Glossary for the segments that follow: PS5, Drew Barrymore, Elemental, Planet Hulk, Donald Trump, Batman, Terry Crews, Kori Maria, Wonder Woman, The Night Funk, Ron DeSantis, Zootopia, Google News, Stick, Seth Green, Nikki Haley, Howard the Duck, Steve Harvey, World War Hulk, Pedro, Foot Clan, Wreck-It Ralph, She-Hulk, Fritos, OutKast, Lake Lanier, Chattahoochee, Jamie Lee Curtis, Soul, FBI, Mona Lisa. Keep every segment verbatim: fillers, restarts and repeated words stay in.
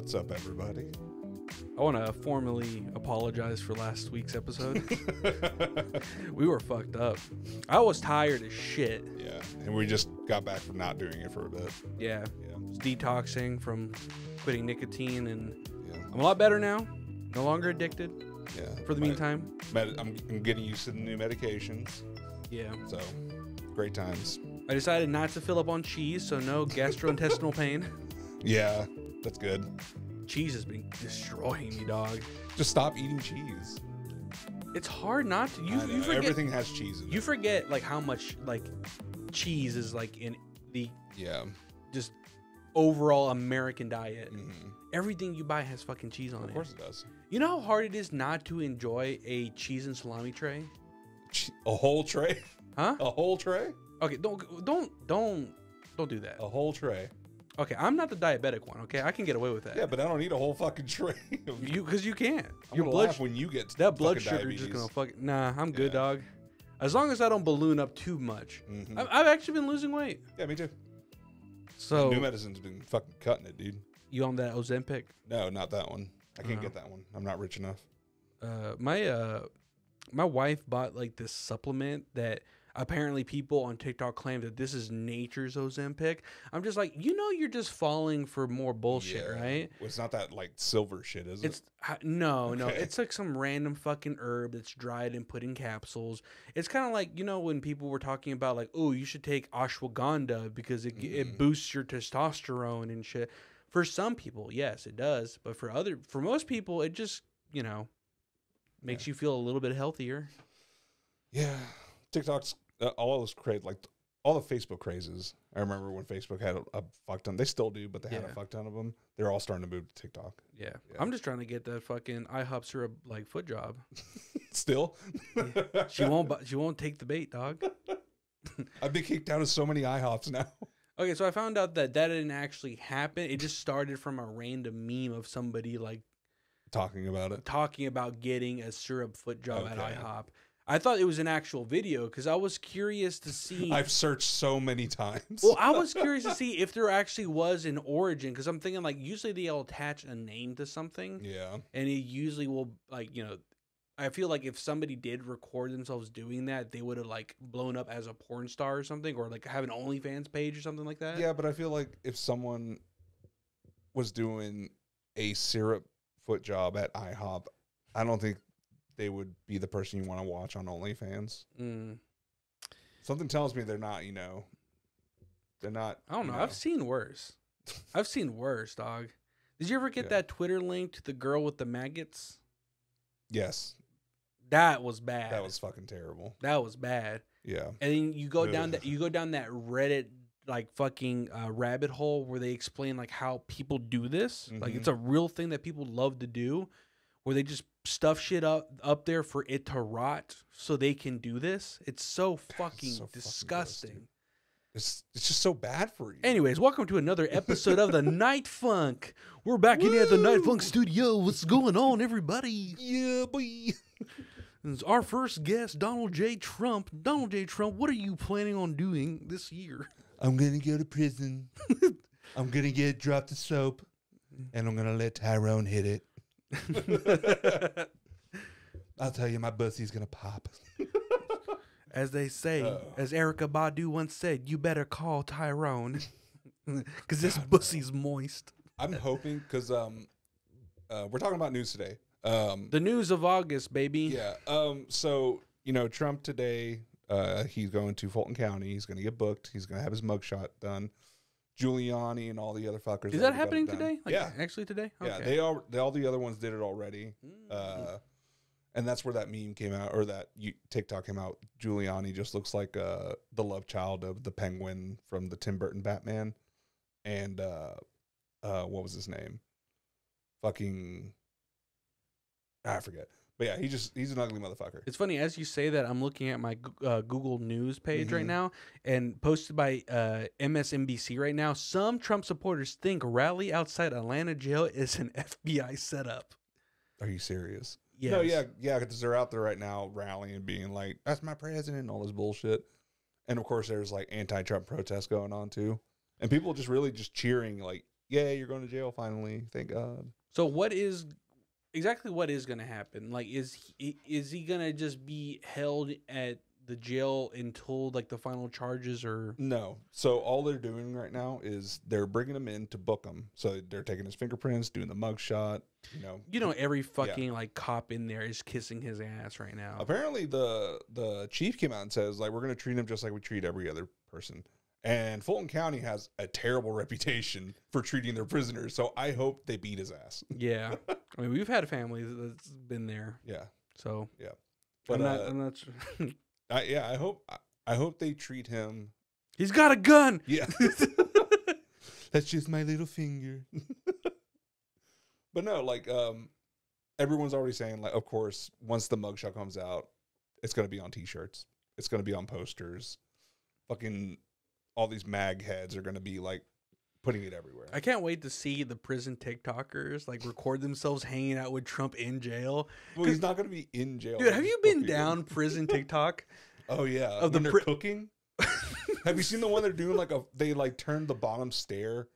What's up, everybody? I want to formally apologize for last week's episode. We were fucked up. I was tired as shit. Yeah, and we just got back from not doing it for a bit. Yeah, yeah. Detoxing from quitting nicotine, and yeah. I'm a lot better now. No longer addicted. Yeah. For the My, meantime, med I'm, I'm getting used to the new medications. Yeah. So, great times. I decided not to fill up on cheese, so no gastrointestinal pain. Yeah, that's good. Cheese has been destroying me, dog. Just stop eating cheese. It's hard not to. You, I know. You forget, everything has cheese in it. You forget like how much like cheese is like in the yeah just overall American diet. Mm-hmm. Everything you buy has fucking cheese on it. Of course it does. You know how hard it is not to enjoy a cheese and salami tray? A whole tray? Huh? A whole tray? Okay, don't don't don't don't do that. A whole tray. Okay, I'm not the diabetic one. Okay, I can get away with that. Yeah, but I don't need a whole fucking tray. You, because you can't. Your blood laugh when you get that blood sugar diabetes. Just gonna fuck. Nah, I'm good, yeah. dog. As long as I don't balloon up too much. Mm-hmm. I've, I've actually been losing weight. Yeah, me too. So the new medicine's been fucking cutting it, dude. You on that Ozempic? No, not that one. I can't uh, get that one. I'm not rich enough. Uh, my uh, my wife bought like this supplement that. Apparently, people on TikTok claim that this is nature's Ozempic. I'm just like, you know, you're just falling for more bullshit, yeah. right? Well, it's not that like silver shit, is it's, it? No, okay. no. It's like some random fucking herb that's dried and put in capsules. It's kind of like, you know, when people were talking about like, oh, you should take ashwagandha because it, mm-hmm. it boosts your testosterone and shit. For some people, yes, it does. But for other, for most people, it just, you know, makes yeah. you feel a little bit healthier. Yeah. TikTok's Uh, all those craze, like all the Facebook crazes. I remember when Facebook had a, a fuck ton. They still do, but they yeah. had a fuck ton of them. They're all starting to move to TikTok. Yeah, yeah. I'm just trying to get that fucking I hop syrup like foot job. Still, yeah. she won't. She won't take the bait, dog. I've been kicked out of so many I hops now. Okay, so I found out that that didn't actually happen. It just started from a random meme of somebody like talking about it, talking about getting a syrup foot job okay. at I hop. I thought it was an actual video because I was curious to see. I've searched so many times. Well, I was curious to see if there actually was an origin because I'm thinking like usually they'll attach a name to something. Yeah. And it usually will like, you know, I feel like if somebody did record themselves doing that, they would have like blown up as a porn star or something or like have an OnlyFans page or something like that. Yeah. But I feel like if someone was doing a syrup foot job at I hop, I don't think they would be the person you want to watch on OnlyFans. Mm. Something tells me they're not, you know, they're not. I don't know. You know. I've seen worse. I've seen worse, dog. Did you ever get yeah. that Twitter link to the girl with the maggots? Yes. That was bad. That was fucking terrible. That was bad. Yeah. And then you go down that, you go down that Reddit, like fucking uh, rabbit hole where they explain like how people do this. Mm-hmm. Like it's a real thing that people love to do where they just stuff shit up up there for it to rot so they can do this. It's so fucking so disgusting. Fucking it's it's just so bad for you. Anyways, welcome to another episode of the Night Funk. We're back Woo! in at the Night Funk studio. What's going on, everybody? Yeah, boy. It's our first guest, Donald J. Trump. Donald J. Trump, what are you planning on doing this year? I'm gonna go to prison. I'm gonna get dropped the soap, and I'm gonna let Tyrone hit it. I'll tell you, my bussy's gonna pop. As they say, uh -oh. as Erykah Badu once said, you better call Tyrone because this bussy's moist. I'm hoping because um, uh, we're talking about news today. Um, the news of August, baby. Yeah. Um. So you know, Trump today, uh, he's going to Fulton County. He's gonna get booked. He's gonna have his mugshot done. Giuliani and all the other fuckers. Is that happening today? Like, yeah, actually today. Okay. Yeah, they all they, all the other ones did it already, mm. uh, and that's where that meme came out or that you, TikTok came out. Giuliani just looks like uh, the love child of the Penguin from the Tim Burton Batman, and uh, uh, what was his name? Fucking, I forget. But yeah, he just he's an ugly motherfucker. It's funny. As you say that, I'm looking at my uh, Google News page mm-hmm. right now and posted by uh, M S N B C right now. Some Trump supporters think rally outside Atlanta jail is an F B I setup. Are you serious? Yes. No, yeah. Yeah, because they're out there right now rallying and being like, that's my president and all this bullshit. And, of course, there's like anti-Trump protests going on, too. And people just really just cheering like yeah, you're going to jail finally. Thank God. So what is exactly what is going to happen? Like, is he, is he going to just be held at the jail until like the final charges are? No. So all they're doing right now is they're bringing him in to book him. So they're taking his fingerprints, doing the mugshot. You know, you know, every fucking yeah. like cop in there is kissing his ass right now. Apparently, the the chief came out and says like, we're going to treat him just like we treat every other person. And Fulton County has a terrible reputation for treating their prisoners, so I hope they beat his ass. Yeah, I mean, we've had families that's been there. Yeah. So. Yeah. But I'm not. Uh, I'm not sure. I, yeah, I hope. I, I hope they treat him. He's got a gun. Yeah. That's just my little finger. But no, like, um, everyone's already saying, like, of course, once the mugshot comes out, it's gonna be on T-shirts. It's gonna be on posters. Fucking. All these mag heads are going to be like putting it everywhere. I can't wait to see the prison TikTokers like record themselves hanging out with Trump in jail. Well, he's not going to be in jail. Dude, have you been down prison TikTok? Oh yeah. Of when the they're cooking? Have you seen the one they're doing like a, they like turn the bottom stair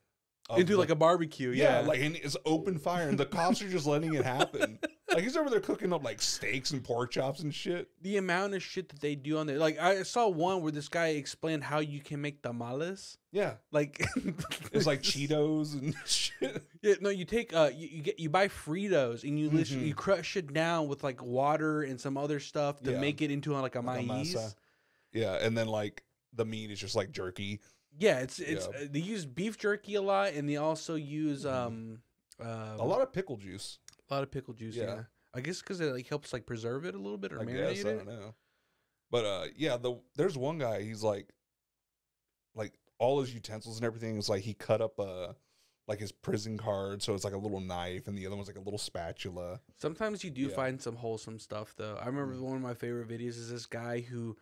into like a barbecue. Yeah. yeah. Like, and it's open fire and the cops are just letting it happen. Like, he's over there cooking up, like, steaks and pork chops and shit. The amount of shit that they do on there. Like, I saw one where this guy explained how you can make tamales. Yeah. Like. It's like Cheetos and shit. Yeah, no, you take, uh, you, you get, you buy Fritos and you mm-hmm. literally, you crush it down with, like, water and some other stuff to yeah. make it into, like, a like maize. A yeah, and then, like, the meat is just, like, jerky. Yeah, it's, it's, yeah. Uh, they use beef jerky a lot, and they also use, um. Uh, a lot of pickle juice. A lot of pickle juice, yeah. yeah. I guess because it like helps like preserve it a little bit or I marinate guess, it. I don't know. But uh, yeah, the there's one guy. He's like, like all his utensils and everything is like he cut up a like his prison card, so it's like a little knife, and the other one's like a little spatula. Sometimes you do yeah. find some wholesome stuff, though. I remember mm-hmm. one of my favorite videos is this guy who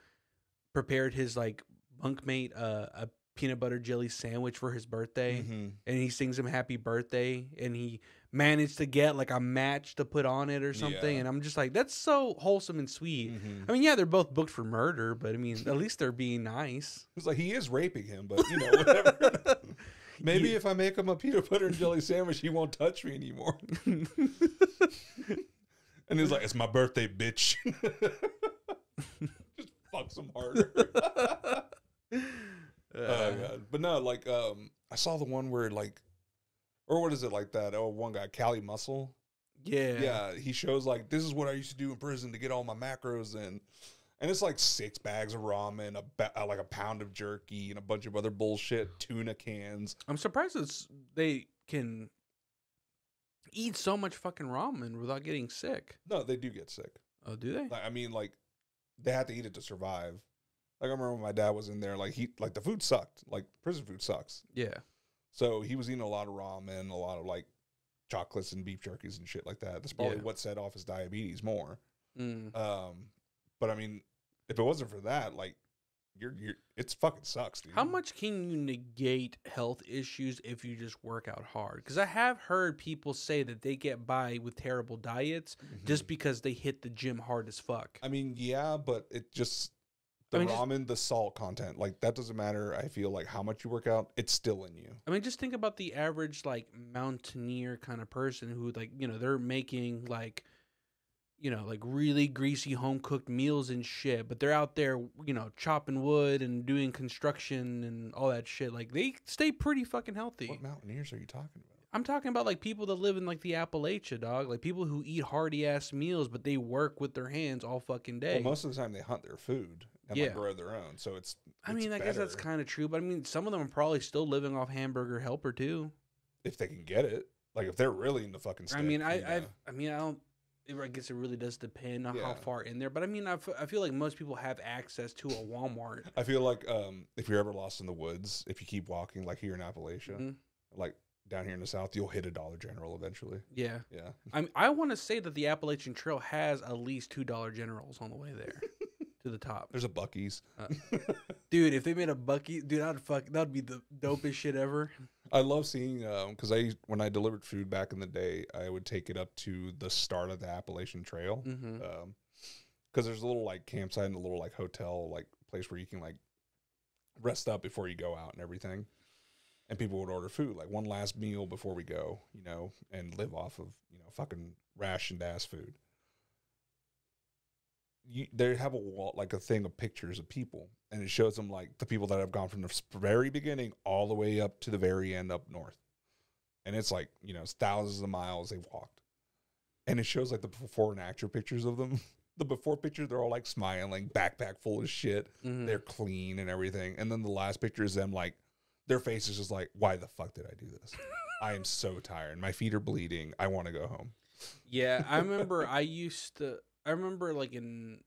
prepared his like bunkmate uh, a peanut butter jelly sandwich for his birthday, mm-hmm. and he sings him happy birthday, and he. Managed to get like a match to put on it or something, yeah. and I'm just like, that's so wholesome and sweet. Mm-hmm. I mean, yeah, they're both booked for murder, but I mean, at least they're being nice. It's like he is raping him, but you know, whatever. Maybe yeah. if I make him a peanut butter and jelly sandwich, he won't touch me anymore. And he's like, "It's my birthday, bitch." Just fucks him harder. uh, oh god! But no, like, um, I saw the one where like. Or what is it like that? Oh, one guy, Cali Muscle. Yeah. Yeah. He shows like, this is what I used to do in prison to get all my macros in. And it's like six bags of ramen, a ba like a pound of jerky and a bunch of other bullshit, tuna cans. I'm surprised it's, they can eat so much fucking ramen without getting sick. No, they do get sick. Oh, do they? Like, I mean, like they had to eat it to survive. Like I remember when my dad was in there, like he, like the food sucked. Like prison food sucks. Yeah. So he was eating a lot of ramen, a lot of like chocolates and beef jerkies and shit like that. That's probably yeah. what set off his diabetes more. Mm. Um, but I mean, if it wasn't for that, like you're, you're, it's fucking sucks, dude. How much can you negate health issues if you just work out hard? Because I have heard people say that they get by with terrible diets mm-hmm. just because they hit the gym hard as fuck. I mean, yeah, but it just the I mean, ramen, just, the salt content, like that doesn't matter. I feel like how much you work out, it's still in you. I mean, just think about the average like mountaineer kind of person who like, you know, they're making like, you know, like really greasy home cooked meals and shit, but they're out there, you know, chopping wood and doing construction and all that shit. Like they stay pretty fucking healthy. What mountaineers are you talking about? I'm talking about like people that live in like the Appalachia, dog. Like people who eat hearty ass meals, but they work with their hands all fucking day. Well, most of the time they hunt their food. And yeah. like grow their own, so it's, it's I mean, I better. guess that's kind of true, but I mean, some of them are probably still living off Hamburger Helper too, if they can get it. Like if they're really in the fucking. Stick, I mean, I, I, I mean, I don't. I guess it really does depend on yeah. how far in there, but I mean, I, f I feel like most people have access to a Walmart. I feel like um, if you're ever lost in the woods, if you keep walking, like here in Appalachia, mm-hmm. like down here in the South, you'll hit a Dollar General eventually. Yeah, yeah. I mean, I want to say that the Appalachian Trail has at least two Dollar Generals on the way there. To the top. There's a Buc-ee's. Uh, dude, if they made a Buc-ee, dude, I'd fuck, that'd be the dopest shit ever. I love seeing, um, cause I, when I delivered food back in the day, I would take it up to the start of the Appalachian Trail. Mm-hmm. Um, cause there's a little like campsite and a little like hotel, like place where you can like rest up before you go out and everything. and people would order food, like one last meal before we go, you know, and live off of, you know, fucking rationed ass food. You, they have a wall, like a thing of pictures of people, and it shows them like the people that have gone from the very beginning all the way up to the very end up north. And it's like, you know, it's thousands of miles they've walked. And it shows like the before and after pictures of them. The before picture, they're all like smiling, backpack full of shit. Mm-hmm. They're clean and everything. And then the last picture is them like, their face is just like, why the fuck did I do this? I am so tired. My feet are bleeding. I want to go home. Yeah, I remember I used to, I remember like in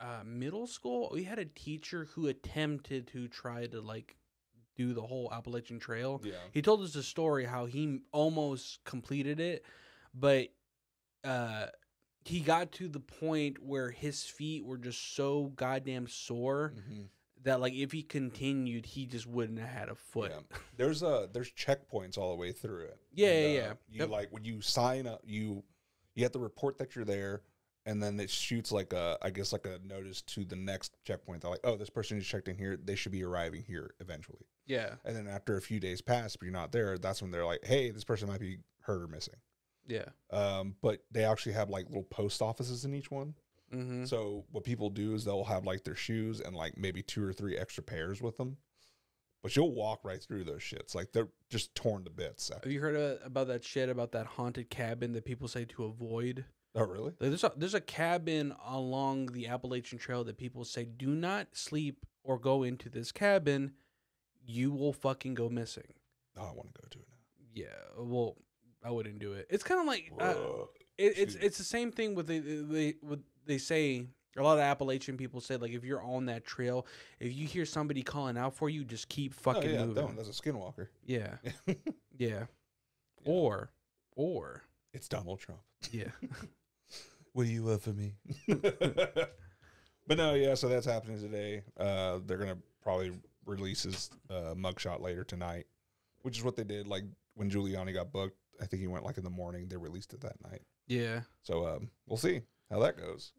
uh, middle school, we had a teacher who attempted to try to like do the whole Appalachian Trail. Yeah. He told us a story how he almost completed it, but uh, he got to the point where his feet were just so goddamn sore mm-hmm. that like if he continued, he just wouldn't have had a foot. Yeah. There's a there's checkpoints all the way through it. Yeah, and, yeah, uh, yeah. You yep. like when you sign up, you you have to report that you're there. And then it shoots like a, I guess like a notice to the next checkpoint. They're like, oh, this person is checked in here. They should be arriving here eventually. Yeah. And then after a few days pass, but you're not there, that's when they're like, hey, this person might be hurt or missing. Yeah. Um, but they actually have like little post offices in each one. Mm-hmm. So what people do is they'll have like their shoes and like maybe two or three extra pairs with them. But you'll walk right through those shits. Like, they're just torn to bits. After. Have you heard of, about that shit about that haunted cabin that people say to avoid? Oh, really? There's a, there's a cabin along the Appalachian Trail that people say, do not sleep or go into this cabin. You will fucking go missing. Oh, I want to go to it now. Yeah, well, I wouldn't do it. It's kind of like, uh, it, it's it's the same thing with, the, they, with they say, a lot of Appalachian people say, like, if you're on that trail, if you hear somebody calling out for you, just keep fucking oh, yeah, moving. Don't. That's a skinwalker. Yeah. yeah. Yeah. Or, or. It's Donald Trump. Yeah. What do you love for me? But no, yeah, so that's happening today. Uh, they're going to probably release his uh, mugshot later tonight, which is what they did. Like, when Giuliani got booked, I think he went, like, in the morning. They released it that night. Yeah. So um, we'll see how that goes.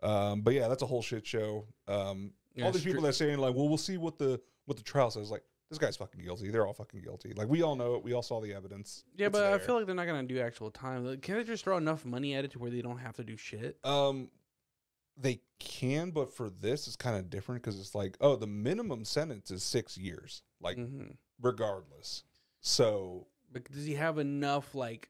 Um, but, yeah, that's a whole shit show. Um, yeah, all these people that are saying, like, well, we'll see what the what the trial says. Like, this guy's fucking guilty. They're all fucking guilty. Like, we all know it. We all saw the evidence. Yeah, it's but there. I feel like they're not going to do actual time. Like, can they just throw enough money at it to where they don't have to do shit? Um, they can, but for this, it's kind of different because it's like, oh, the minimum sentence is six years, like, mm-hmm. regardless. So... But does he have enough, like,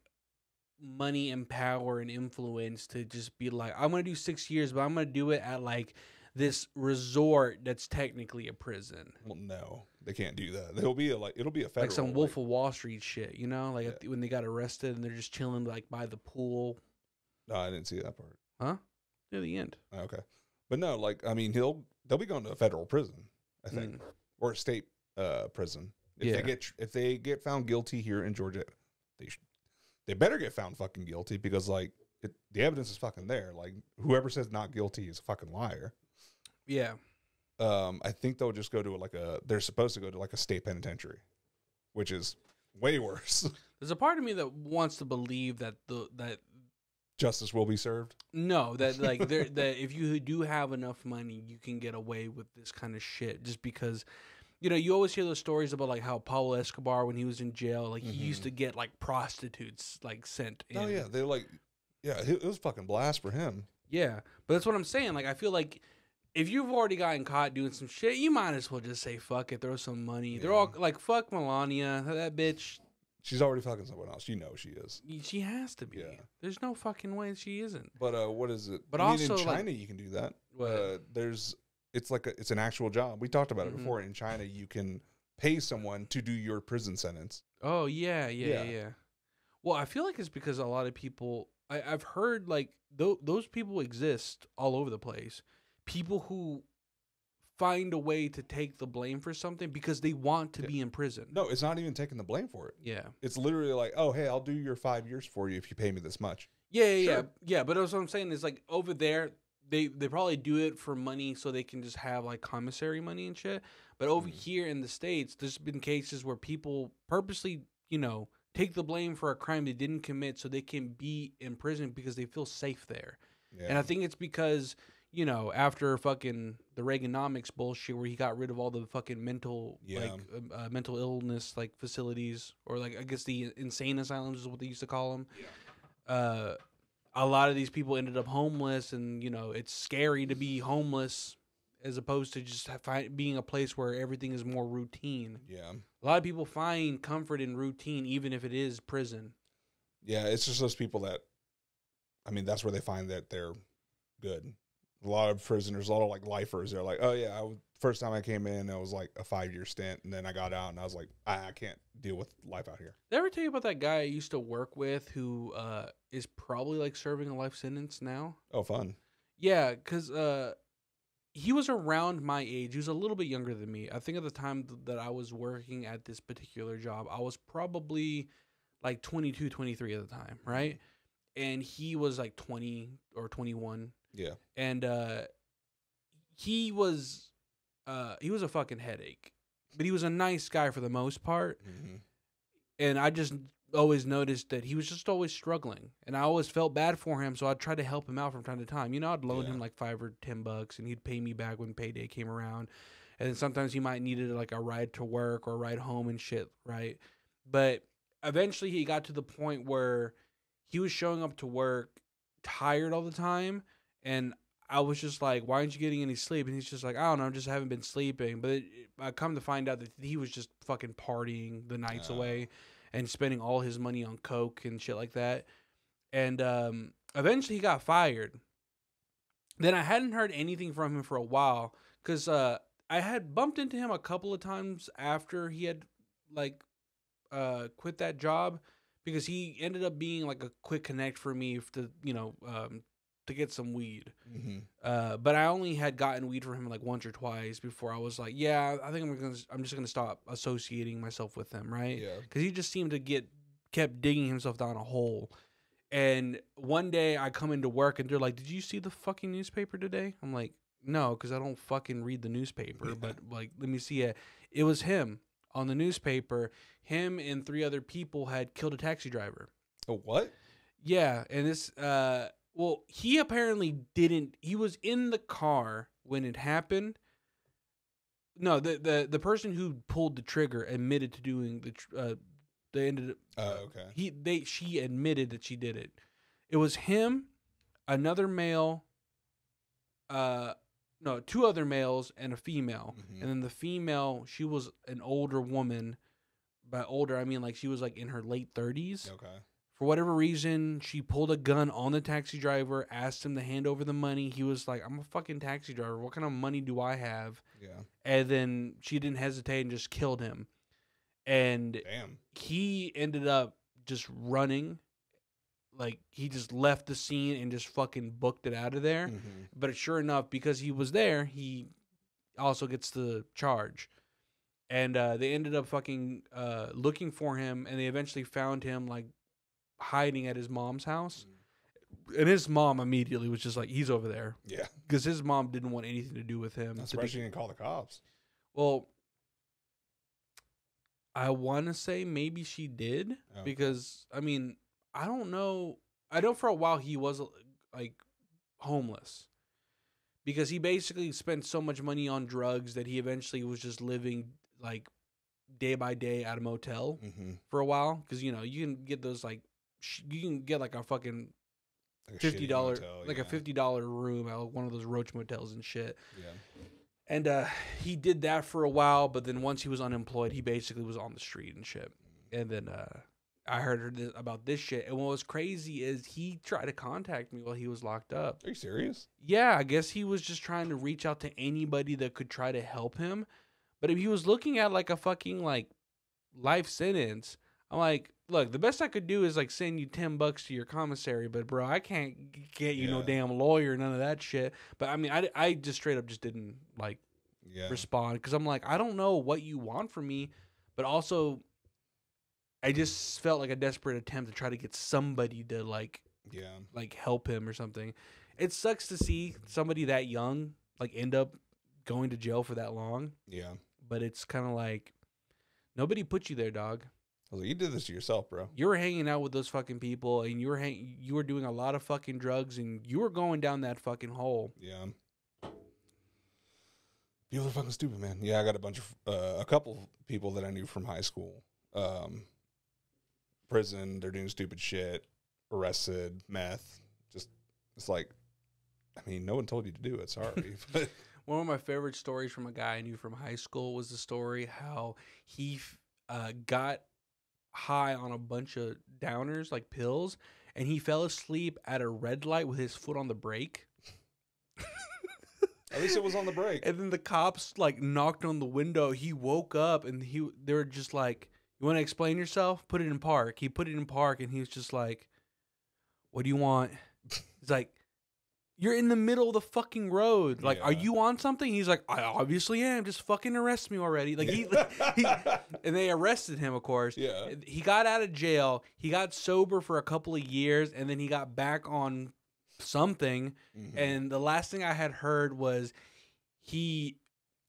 money and power and influence to just be like, I'm going to do six years, but I'm going to do it at, like... this resort that's technically a prison. Well, no, they can't do that. It'll be a, like it'll be a federal, like some Wolf like, of Wall Street shit, you know, like yeah. th when they got arrested and they're just chilling like by the pool. No, I didn't see that part. Huh? Near the end. Okay, but no, like I mean, he'll they'll be going to a federal prison, I think, mm. or a state uh, prison. If yeah. they get if they get found guilty here in Georgia, they should, they better get found fucking guilty because like it, the evidence is fucking there. Like whoever says not guilty is a fucking liar. Yeah, um, I think they'll just go to like a. They're supposed to go to like a state penitentiary, which is way worse. There's a part of me that wants to believe that the that justice will be served. No, that like there that if you do have enough money, you can get away with this kind of shit. Just because, you know, you always hear those stories about like how Pablo Escobar when he was in jail, like mm-hmm. he used to get like prostitutes like sent. In. Oh yeah, they're like, yeah, it was fucking blast for him. Yeah, but that's what I'm saying. Like I feel like. If you've already gotten caught doing some shit, you might as well just say fuck it, throw some money. Yeah. They're all like, fuck Melania, that bitch. She's already fucking someone else. You know she is. She has to be. Yeah. There's no fucking way she isn't. But uh, what is it? But I mean, also in China, like, you can do that. What? Uh, there's it's like a, it's an actual job. We talked about it mm-hmm. before. In China, you can pay someone to do your prison sentence. Oh yeah, yeah, yeah. yeah. Well, I feel like it's because a lot of people. I, I've heard like th those people exist all over the place. People who find a way to take the blame for something because they want to yeah. be in prison. No, it's not even taking the blame for it. Yeah. It's literally like, oh, hey, I'll do your five years for you if you pay me this much. Yeah, yeah, sure. yeah. yeah. But that's what I'm saying is like over there, they, they probably do it for money so they can just have like commissary money and shit. But over mm-hmm. here in the States, there's been cases where people purposely, you know, take the blame for a crime they didn't commit so they can be in prison because they feel safe there. Yeah. And I think it's because... you know, after fucking the Reaganomics bullshit where he got rid of all the fucking mental, yeah. like, uh, mental illness, like, facilities, or, like, I guess the insane asylums is what they used to call them. Yeah. Uh, a lot of these people ended up homeless, and, you know, it's scary to be homeless as opposed to just find, being a place where everything is more routine. Yeah. A lot of people find comfort in routine, even if it is prison. Yeah, it's just those people that, I mean, that's where they find that they're good. A lot of prisoners, a lot of, like, lifers, they're like, oh, yeah, I, first time I came in, it was, like, a five-year stint, and then I got out, and I was like, I, I can't deal with life out here. Did I ever tell you about that guy I used to work with who uh, is probably, like, serving a life sentence now? Oh, fun. Yeah, because uh, he was around my age. He was a little bit younger than me. I think at the time th that I was working at this particular job, I was probably, like, twenty-two, twenty-three at the time, right? And he was, like, twenty or twenty-one. Yeah. And uh he was uh he was a fucking headache. But he was a nice guy for the most part. Mm-hmm. And I just always noticed that he was just always struggling. And I always felt bad for him, so I'd try to help him out from time to time. You know, I'd loan yeah. him like five or ten bucks and he'd pay me back when payday came around. And then sometimes he might needed like a ride to work or a ride home and shit, right? But eventually he got to the point where he was showing up to work tired all the time. And I was just like, why aren't you getting any sleep? And he's just like, I don't know, I just haven't been sleeping. But it, I come to find out that he was just fucking partying the nights uh. away and spending all his money on coke and shit like that. And um, eventually he got fired. Then I hadn't heard anything from him for a while because uh, I had bumped into him a couple of times after he had like uh, quit that job because he ended up being like a quick connect for me to, you know, um, to get some weed. Mm-hmm. Uh, but I only had gotten weed from him like once or twice before I was like, yeah, I think I'm gonna, I'm just going to stop associating myself with him. Right. Yeah. Cause he just seemed to get, kept digging himself down a hole. And one day I come into work and they're like, did you see the fucking newspaper today? I'm like, no, cause I don't fucking read the newspaper, yeah. but like, let me see it. It was him on the newspaper. Him and three other people had killed a taxi driver. Oh, what? Yeah. And this, uh, well, he apparently didn't. He was in the car when it happened. No, the the the person who pulled the trigger admitted to doing the. Uh, they ended up. Oh, uh, okay. He they she admitted that she did it. It was him, another male. Uh, no, two other males and a female, mm-hmm. and then the female. She was an older woman. By older, I mean like she was like in her late thirties. Okay. For whatever reason, she pulled a gun on the taxi driver, asked him to hand over the money. He was like, I'm a fucking taxi driver. What kind of money do I have? Yeah. And then she didn't hesitate and just killed him. And damn. He ended up just running. Like, he just left the scene and just fucking booked it out of there. Mm-hmm. But sure enough, because he was there, he also gets the charge. And uh, they ended up fucking uh, looking for him, and they eventually found him, like, hiding at his mom's house. And his mom immediately was just like, he's over there. Yeah. Because his mom didn't want anything to do with him. That's why she didn't call the cops. Well, I want to say maybe she did. Oh. Because, I mean, I don't know. I know for a while he was, like, homeless. Because he basically spent so much money on drugs that he eventually was just living, like, day by day at a motel mm-hmm. for a while. Because, you know, you can get those, like, you can get like a fucking like a fifty dollar, like yeah. a fifty dollar room at one of those roach motels and shit. Yeah. And uh, he did that for a while, but then once he was unemployed, he basically was on the street and shit. And then uh, I heard th about this shit. And what was crazy is he tried to contact me while he was locked up. Are you serious? Yeah, I guess he was just trying to reach out to anybody that could try to help him. But if he was looking at like a fucking like life sentence, I'm like, look, the best I could do is, like, send you ten bucks to your commissary, but, bro, I can't get you yeah. no damn lawyer, none of that shit. But, I mean, I, I just straight up just didn't, like, yeah. respond because I'm like, I don't know what you want from me, but also I just felt like a desperate attempt to try to get somebody to, like, yeah. like help him or something. It sucks to see somebody that young, like, end up going to jail for that long. Yeah. But it's kind of like nobody put you there, dog. I was like, you did this to yourself, bro. You were hanging out with those fucking people, and you were hang you were doing a lot of fucking drugs, and you were going down that fucking hole. Yeah. People are fucking stupid, man. Yeah, I got a bunch of, uh, a couple people that I knew from high school. Um, prison, they're doing stupid shit, arrested, meth. Just, it's like, I mean, no one told you to do it, sorry. But one of my favorite stories from a guy I knew from high school was the story how he uh, got high on a bunch of downers, like pills, and he fell asleep at a red light with his foot on the brake. At least it was on the brake. And then the cops, like, knocked on the window. He woke up, and he they were just like, you want to explain yourself? Put it in park. He put it in park, and he was just like, what do you want? He's like, you're in the middle of the fucking road. Like, yeah. Are you on something? He's like, I obviously am. Just fucking arrest me already. Like, he, he and they arrested him, of course. Yeah. He got out of jail. He got sober for a couple of years, and then he got back on something. Mm-hmm. And the last thing I had heard was he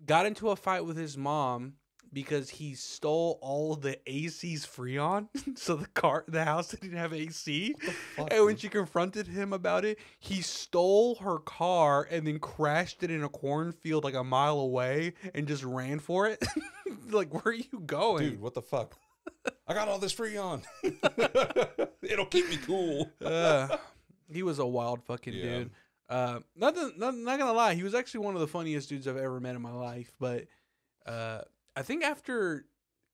got into a fight with his mom because he stole all the A C's Freon. So the car, the house didn't have A C. Fuck, and when she confronted him about it, he stole her car and then crashed it in a cornfield like a mile away and just ran for it. Like, where are you going? Dude, what the fuck? I got all this Freon. It'll keep me cool. uh, he was a wild fucking yeah. dude. Uh, nothing, nothing, not gonna lie. He was actually one of the funniest dudes I've ever met in my life. But, uh, I think after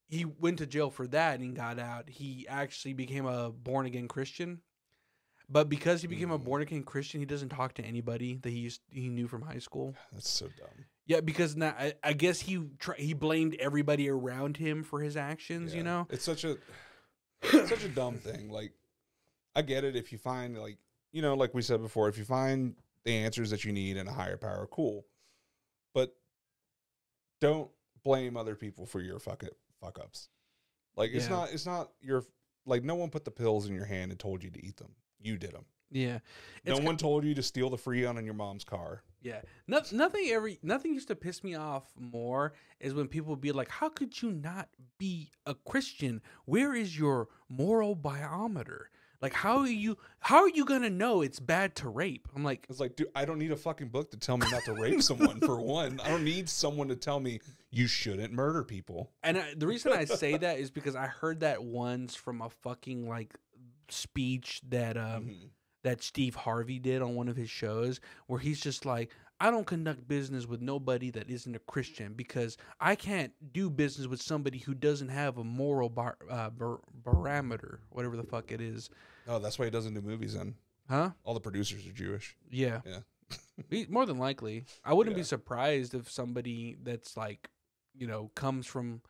he went to jail for that and he got out, he actually became a born-again Christian. But because he became mm. a born-again Christian, he doesn't talk to anybody that he used, he knew from high school. That's so dumb. Yeah, because now I, I guess he try, he blamed everybody around him for his actions, yeah. you know? It's such a it's such a dumb thing. Like, I get it if you find, like, you know, like we said before, if you find the answers that you need in a higher power, cool. But don't blame other people for your fuck it, fuck ups. Like, it's yeah. not, it's not your, like, no one put the pills in your hand and told you to eat them. You did them. Yeah. No it's one told you to steal the Freon in your mom's car. Yeah. No, nothing every, nothing used to piss me off more is when people would be like, how could you not be a Christian? Where is your moral biometer? Like, how are you, how are you going to know it's bad to rape? I'm like, it's like, dude, I don't need a fucking book to tell me not to rape someone, for one. I don't need someone to tell me you shouldn't murder people. And I, the reason I say that is because I heard that once from a fucking, like, speech that, um, mm-hmm. that Steve Harvey did on one of his shows where he's just like, I don't conduct business with nobody that isn't a Christian because I can't do business with somebody who doesn't have a moral bar, uh, bar, barometer, whatever the fuck it is. Oh, that's why he doesn't do movies then. Huh? All the producers are Jewish. Yeah. Yeah. More than likely. I wouldn't yeah. be surprised if somebody that's like, you know, comes from,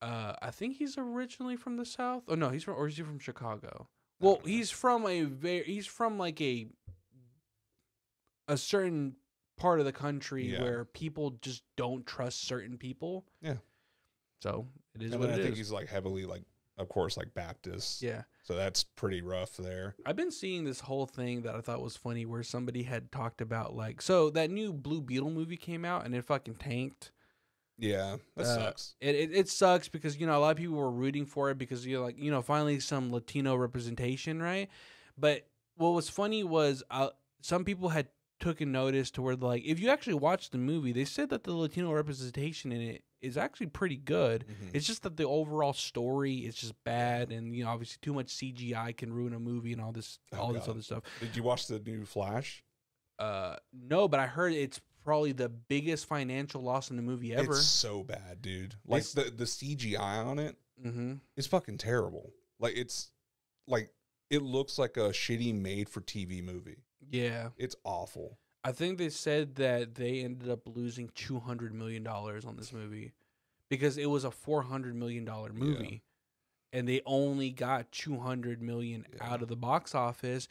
uh, I think he's originally from the South. Oh, no, he's from, or is he from Chicago? Well, he's from a very, he's from like a, a certain part of the country yeah. where people just don't trust certain people. Yeah. So it is and what it I is. I think he's like heavily like, of course, like Baptist. Yeah. So that's pretty rough there. I've been seeing this whole thing that I thought was funny where somebody had talked about like, so that new Blue Beetle movie came out and it fucking tanked. Yeah. That uh, sucks. It, it, it sucks because, you know, a lot of people were rooting for it because you're like, you know, finally some Latino representation. Right. But what was funny was uh, some people had, took a notice to where, like, if you actually watch the movie, they said that the Latino representation in it is actually pretty good. Mm-hmm. It's just that the overall story is just bad, and, you know, obviously too much C G I can ruin a movie and all this, oh, all God. this other stuff. Did you watch the new Flash? Uh, no, but I heard it's probably the biggest financial loss in the movie ever. It's so bad, dude. Like, it's, the the C G I on it mm-hmm. is fucking terrible. Like, it's like it looks like a shitty made-for-T V movie. Yeah. It's awful. I think they said that they ended up losing two hundred million dollars on this movie because it was a four hundred million dollar movie, yeah. and they only got two hundred million dollars yeah. out of the box office.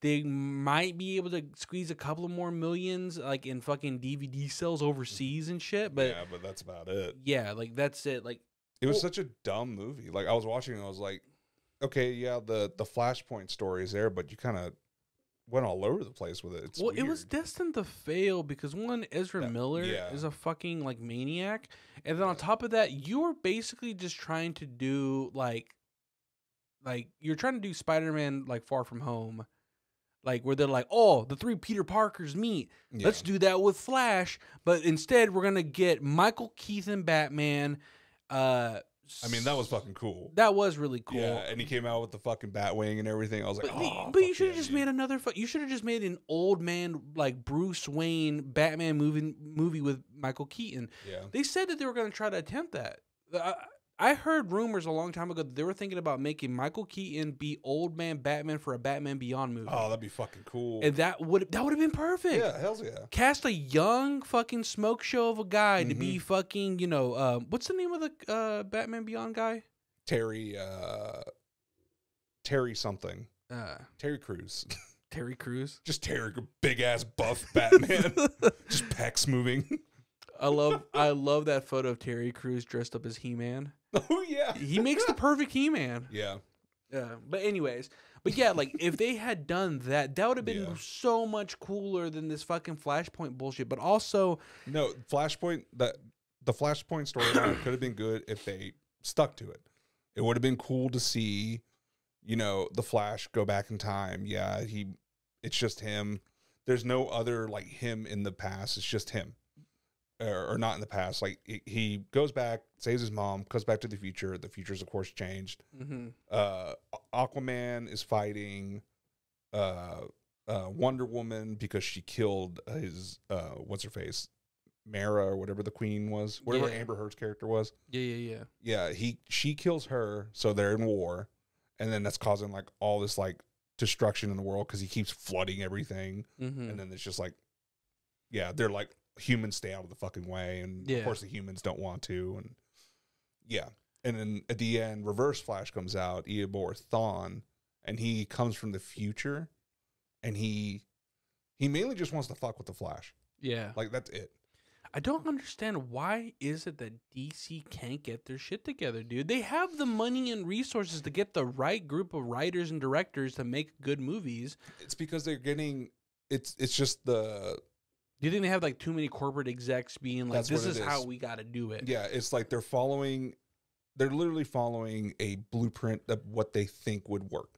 They might be able to squeeze a couple of more millions like in fucking D V D sales overseas and shit. But yeah, but that's about it. Yeah, like that's it. Like It was well, such a dumb movie. Like I was watching it and I was like, okay, yeah, the, the Flashpoint story is there, but you kind of went all over the place with it. It's well, weird. It was destined to fail because one, Ezra that, Miller yeah. is a fucking like maniac, and then on top of that, you are basically just trying to do like, like you're trying to do Spider-Man like Far From Home, Like where they're like, oh, the three Peter Parkers meet. Yeah. Let's do that with Flash. But instead, we're going to get Michael Keaton Batman. Uh, I mean, that was fucking cool. That was really cool. Yeah, and he came out with the fucking Batwing and everything. I was like, but, oh. But you should have just made another... You should have just made an old man, like, Bruce Wayne Batman movie, movie with Michael Keaton. Yeah. They said that they were going to try to attempt that. I, I heard rumors a long time ago that they were thinking about making Michael Keaton be old man Batman for a Batman Beyond movie. Oh, that'd be fucking cool. And that would that would have been perfect. Yeah, hell yeah. Cast a young fucking smoke show of a guy mm-hmm. to be fucking, you know, uh, what's the name of the uh, Batman Beyond guy? Terry, uh, Terry something. Uh, Terry Crews. Terry Crews? Just Terry, big ass buff Batman. Just pecs moving. I love I love that photo of Terry Crews dressed up as He-Man. Oh yeah. He makes the perfect He-Man. Yeah. Yeah. But anyways, but yeah, like if they had done that, that would have been yeah. so much cooler than this fucking Flashpoint bullshit. But also no, Flashpoint that the Flashpoint storyline could have been good if they stuck to it. It would have been cool to see, you know, the Flash go back in time. Yeah, he it's just him. There's no other like him in the past. It's just him. Or, or not in the past, like he goes back, saves his mom, comes back to the future. The future's of course changed. Mm-hmm. uh, Aquaman is fighting uh, uh, Wonder Woman because she killed his uh, what's her face, Mara or whatever the queen was, whatever yeah. Amber Heard's character was. Yeah, yeah, yeah. Yeah, he she kills her, so they're in war, and then that's causing like all this like destruction in the world because he keeps flooding everything, mm-hmm. and then it's just like, yeah, they're like. Humans stay out of the fucking way, and yeah. of course the humans don't want to, and yeah. And then at the end, Reverse Flash comes out, Eobor Thawne, and he comes from the future, and he he mainly just wants to fuck with the Flash. Yeah, like that's it. I don't understand why is it that D C can't get their shit together, dude. They have the money and resources to get the right group of writers and directors to make good movies. It's because they're getting it's it's just the. Do you think they have like too many corporate execs being like, this is how we got to do it? Yeah, it's like they're following, they're literally following a blueprint of what they think would work.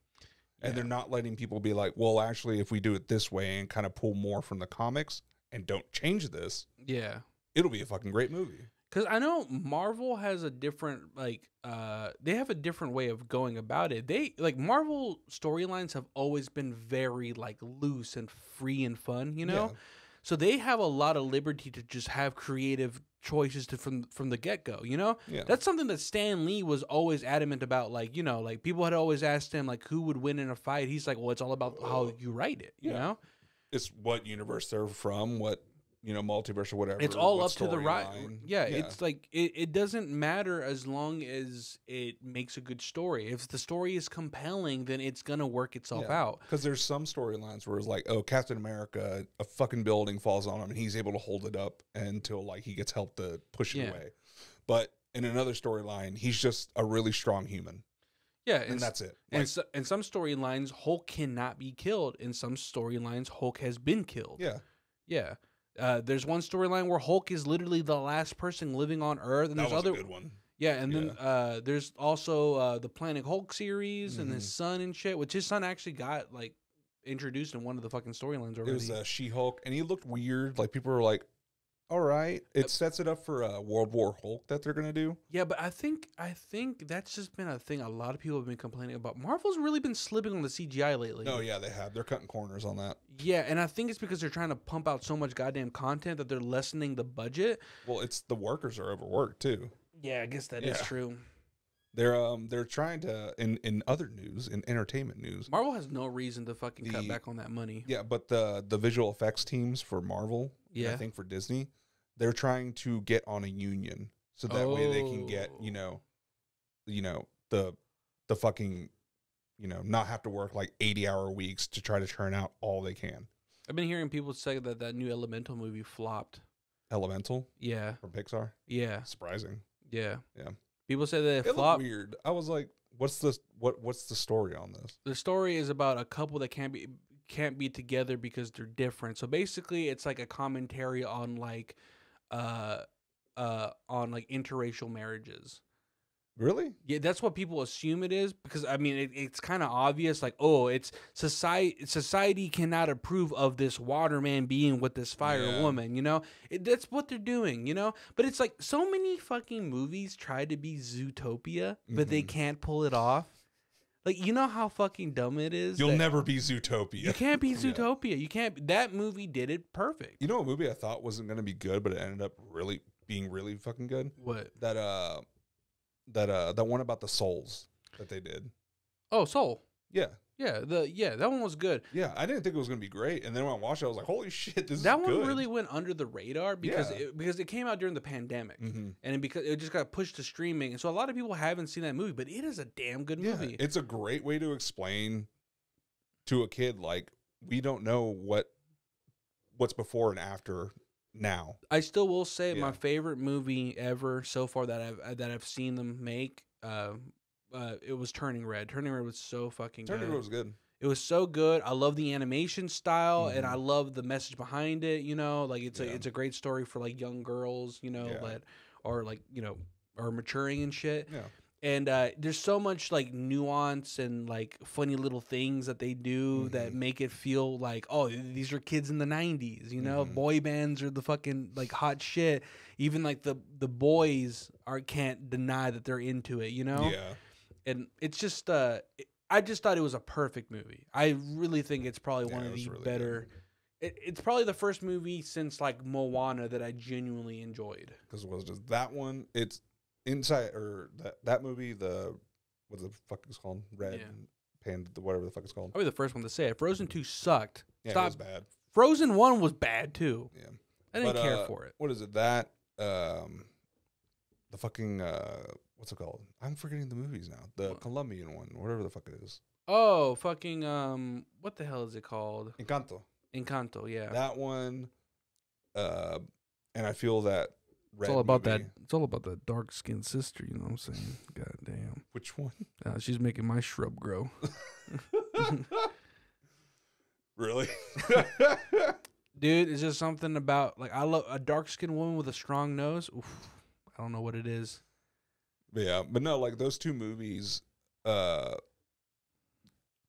Yeah. And they're not letting people be like, well, actually, if we do it this way and kind of pull more from the comics and don't change this, yeah, it'll be a fucking great movie. Because I know Marvel has a different, like, uh, they have a different way of going about it. They, like, Marvel storylines have always been very, like, loose and free and fun, you know? Yeah. So they have a lot of liberty to just have creative choices to from from the get-go, you know? Yeah. That's something that Stan Lee was always adamant about. Like, you know, like people had always asked him, like, who would win in a fight? He's like, well, it's all about how you write it, you yeah. know? It's what universe they're from, what, you know, multiverse or whatever. It's all up to the right. Yeah, yeah, it's like, it, it doesn't matter as long as it makes a good story. If the story is compelling, then it's going to work itself yeah. out. Because there's some storylines where it's like, oh, Captain America, a fucking building falls on him and he's able to hold it up until like he gets help to push it yeah. away. But in another storyline, he's just a really strong human. Yeah, and, and that's it. Like, and, so, and some storylines, Hulk cannot be killed. In some storylines, Hulk has been killed. Yeah. Yeah. Uh, there's one storyline where Hulk is literally the last person living on Earth, and that there's was other a good one. Yeah, and yeah. then uh, there's also uh, the Planet Hulk series mm-hmm. and his son and shit, which his son actually got like introduced in one of the fucking storylines. It was uh, She-Hulk, and he looked weird. Like people were like, "All right, it uh, sets it up for a uh, World War Hulk that they're gonna do." Yeah, but I think I think that's just been a thing. A lot of people have been complaining about. Marvel's really been slipping on the C G I lately. Oh yeah, they have. They're cutting corners on that. Yeah, and I think it's because they're trying to pump out so much goddamn content that they're lessening the budget. Well, it's the workers are overworked too. Yeah, I guess that yeah. is true. They're um they're trying to in in other news, in entertainment news. Marvel has no reason to fucking the, cut back on that money. Yeah, but the the visual effects teams for Marvel, yeah, I think for Disney, they're trying to get on a union so that oh. way they can get, you know, you know, the the fucking you know, not have to work like eighty hour weeks to try to churn out all they can. I've been hearing people say that that new Elemental movie flopped. Elemental? Yeah. From Pixar? Yeah. Surprising. Yeah. Yeah. People say that it, it flopped. Looked weird. I was like, what's this what what's the story on this? The story is about a couple that can't be can't be together because they're different. So basically it's like a commentary on like uh uh on like interracial marriages. Really? Yeah, that's what people assume it is, because I mean it, it's kind of obvious. Like, oh, it's society. Society cannot approve of this waterman being with this fire yeah. woman. You know, it, that's what they're doing. You know, but it's like so many fucking movies try to be Zootopia, but mm-hmm. they can't pull it off. Like, you know how fucking dumb it is. You'll never be Zootopia. You can't be Zootopia. Yeah. You can't. That movie did it perfect. You know, a movie I thought wasn't going to be good, but it ended up really being really fucking good. What? That uh. That uh, that one about the souls that they did. Oh, Soul. Yeah, yeah, the yeah, that one was good. Yeah, I didn't think it was gonna be great, and then when I watched it, I was like, "Holy shit, this is good." That one really went under the radar because yeah. it, because it came out during the pandemic, mm-hmm. and it, because it just got pushed to streaming, and so a lot of people haven't seen that movie, but it is a damn good movie. Yeah, it's a great way to explain to a kid, like, we don't know what what's before and after. Now, I still will say yeah. my favorite movie ever so far that I've that I've seen them make, uh, uh, it was Turning Red. Turning Red was so fucking good. Turning Red was good. It was so good. I love the animation style, mm-hmm. and I love the message behind it. You know, like it's yeah. a it's a great story for like young girls, you know, yeah. that are like you know are maturing and shit. Yeah. And uh, there's so much like nuance and like funny little things that they do mm-hmm. that make it feel like, oh, these are kids in the nineties, you know, mm-hmm. boy bands are the fucking like hot shit. Even like the the boys are can't deny that they're into it, you know. Yeah. And it's just, uh, it, I just thought it was a perfect movie. I really think it's probably one yeah, of the really better. It, it's probably the first movie since like Moana that I genuinely enjoyed. Because it was just that one. It's. Inside or that that movie, the what the fuck it's called, Red yeah. Panda, the whatever the fuck it's called. I'll be the first one to say it. Frozen two sucked. Yeah, Stop. It was bad. Frozen one was bad too. Yeah, I didn't but, care uh, for it. What is it that um, the fucking uh, what's it called? I'm forgetting the movies now. The what? Colombian one, whatever the fuck it is. Oh, fucking um, what the hell is it called? Encanto. Encanto, yeah. That one, uh, and I feel that. Red it's all about movie. that. It's all about the dark skinned sister. You know what I'm saying? God damn. Which one? Uh, she's making my shrub grow. Really? Dude, it's just something about like I love a dark skinned woman with a strong nose. Oof, I don't know what it is. Yeah, but no, like those two movies. Uh,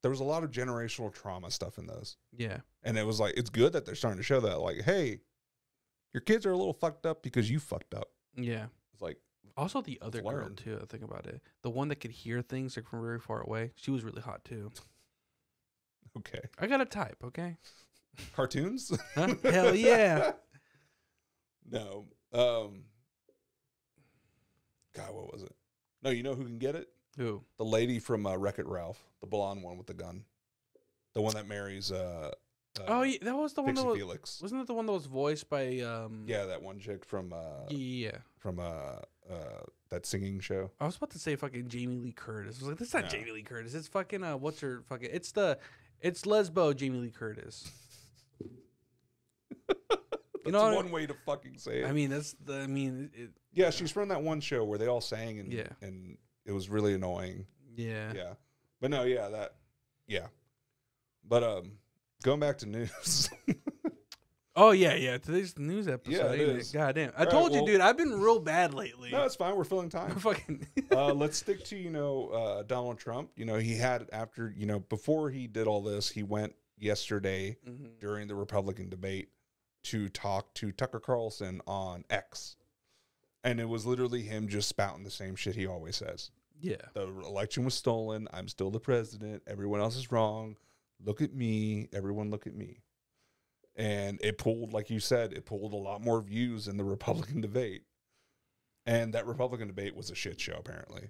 there was a lot of generational trauma stuff in those. Yeah, and it was like it's good that they're starting to show that. Like, hey. Your kids are a little fucked up because you fucked up. Yeah. It's like also the other learn. girl too. I think about it. The one that could hear things like from very far away. She was really hot too. Okay. I got a type. Okay. Cartoons. Huh? Hell yeah. No. Um. God, what was it? No, you know who can get it? Who? The lady from uh, Wreck-It Ralph, the blonde one with the gun, the one that marries. Uh, Uh, oh, yeah, that was the Pixie one. That was, Felix. Wasn't that the one that was voiced by? Um, yeah, that one chick from. Uh, yeah. From uh, uh, that singing show. I was about to say fucking Jamie Lee Curtis. I was like, that's not no. Jamie Lee Curtis. It's fucking uh, what's her fucking? It's the, it's Lesbo Jamie Lee Curtis. That's you know one I, way to fucking say it. I mean, that's the. I mean, it, yeah, uh, she's from that one show where they all sang and yeah. and it was really annoying. Yeah. Yeah, but no, yeah, that, yeah, but um. Going back to news. Oh, yeah, yeah. Today's news episode. Yeah, it is. God damn. I All told right, well, you, dude, I've been real bad lately. No, it's fine. We're filling time. Fucking uh, let's stick to, you know, uh, Donald Trump. You know, he had after, you know, before he did all this, he went yesterday mm-hmm. during the Republican debate to talk to Tucker Carlson on X. And it was literally him just spouting the same shit he always says. Yeah. The election was stolen. I'm still the president. Everyone else is wrong. Look at me, everyone look at me. And it pulled, like you said, it pulled a lot more views in the Republican debate. And that Republican debate was a shit show, apparently.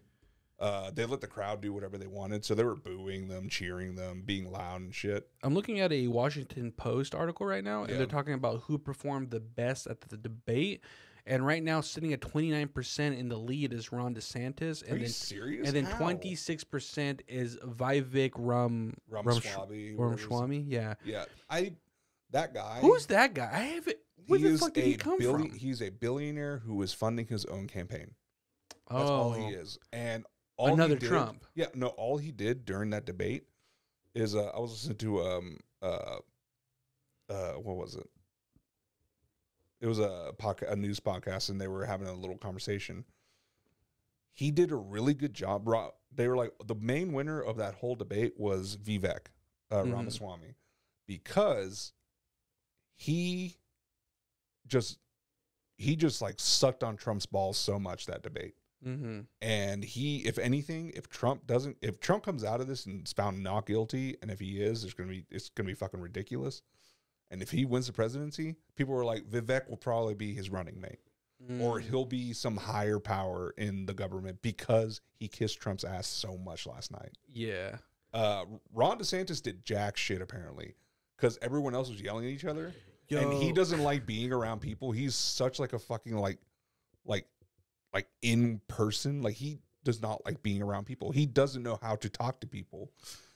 Uh, they let the crowd do whatever they wanted, so they were booing them, cheering them, being loud and shit. I'm looking at a Washington Post article right now, yeah. and they're talking about who performed the best at the debate. And right now, sitting at twenty-nine percent in the lead is Ron DeSantis. And Are you then, serious? And then How? twenty-six percent is Vivek Ram, Ram, Ramaswamy. Ramaswamy, yeah. Yeah. I, that guy. Who's that guy? I haven't. Where the fuck did he come from? He's a billionaire who is funding his own campaign. That's oh. all he is. And all Another he did, Trump. Yeah. No, all he did during that debate is uh, I was listening to, um, uh, uh, what was it? It was a, podcast, a news podcast, and they were having a little conversation. He did a really good job. They were like, the main winner of that whole debate was Vivek uh, mm-hmm. Ramaswamy, because he just he just like sucked on Trump's balls so much that debate. Mm-hmm. And he, if anything, if Trump doesn't, if Trump comes out of this and is found not guilty, and if he is, there's gonna be it's gonna be fucking ridiculous. And if he wins the presidency, people were like, Vivek will probably be his running mate. Mm. Or he'll be some higher power in the government because he kissed Trump's ass so much last night. Yeah. Uh, Ron DeSantis did jack shit, apparently, because everyone else was yelling at each other. Yo. And he doesn't like being around people. He's such like a fucking like, like, like in person. Like he does not like being around people. He doesn't know how to talk to people.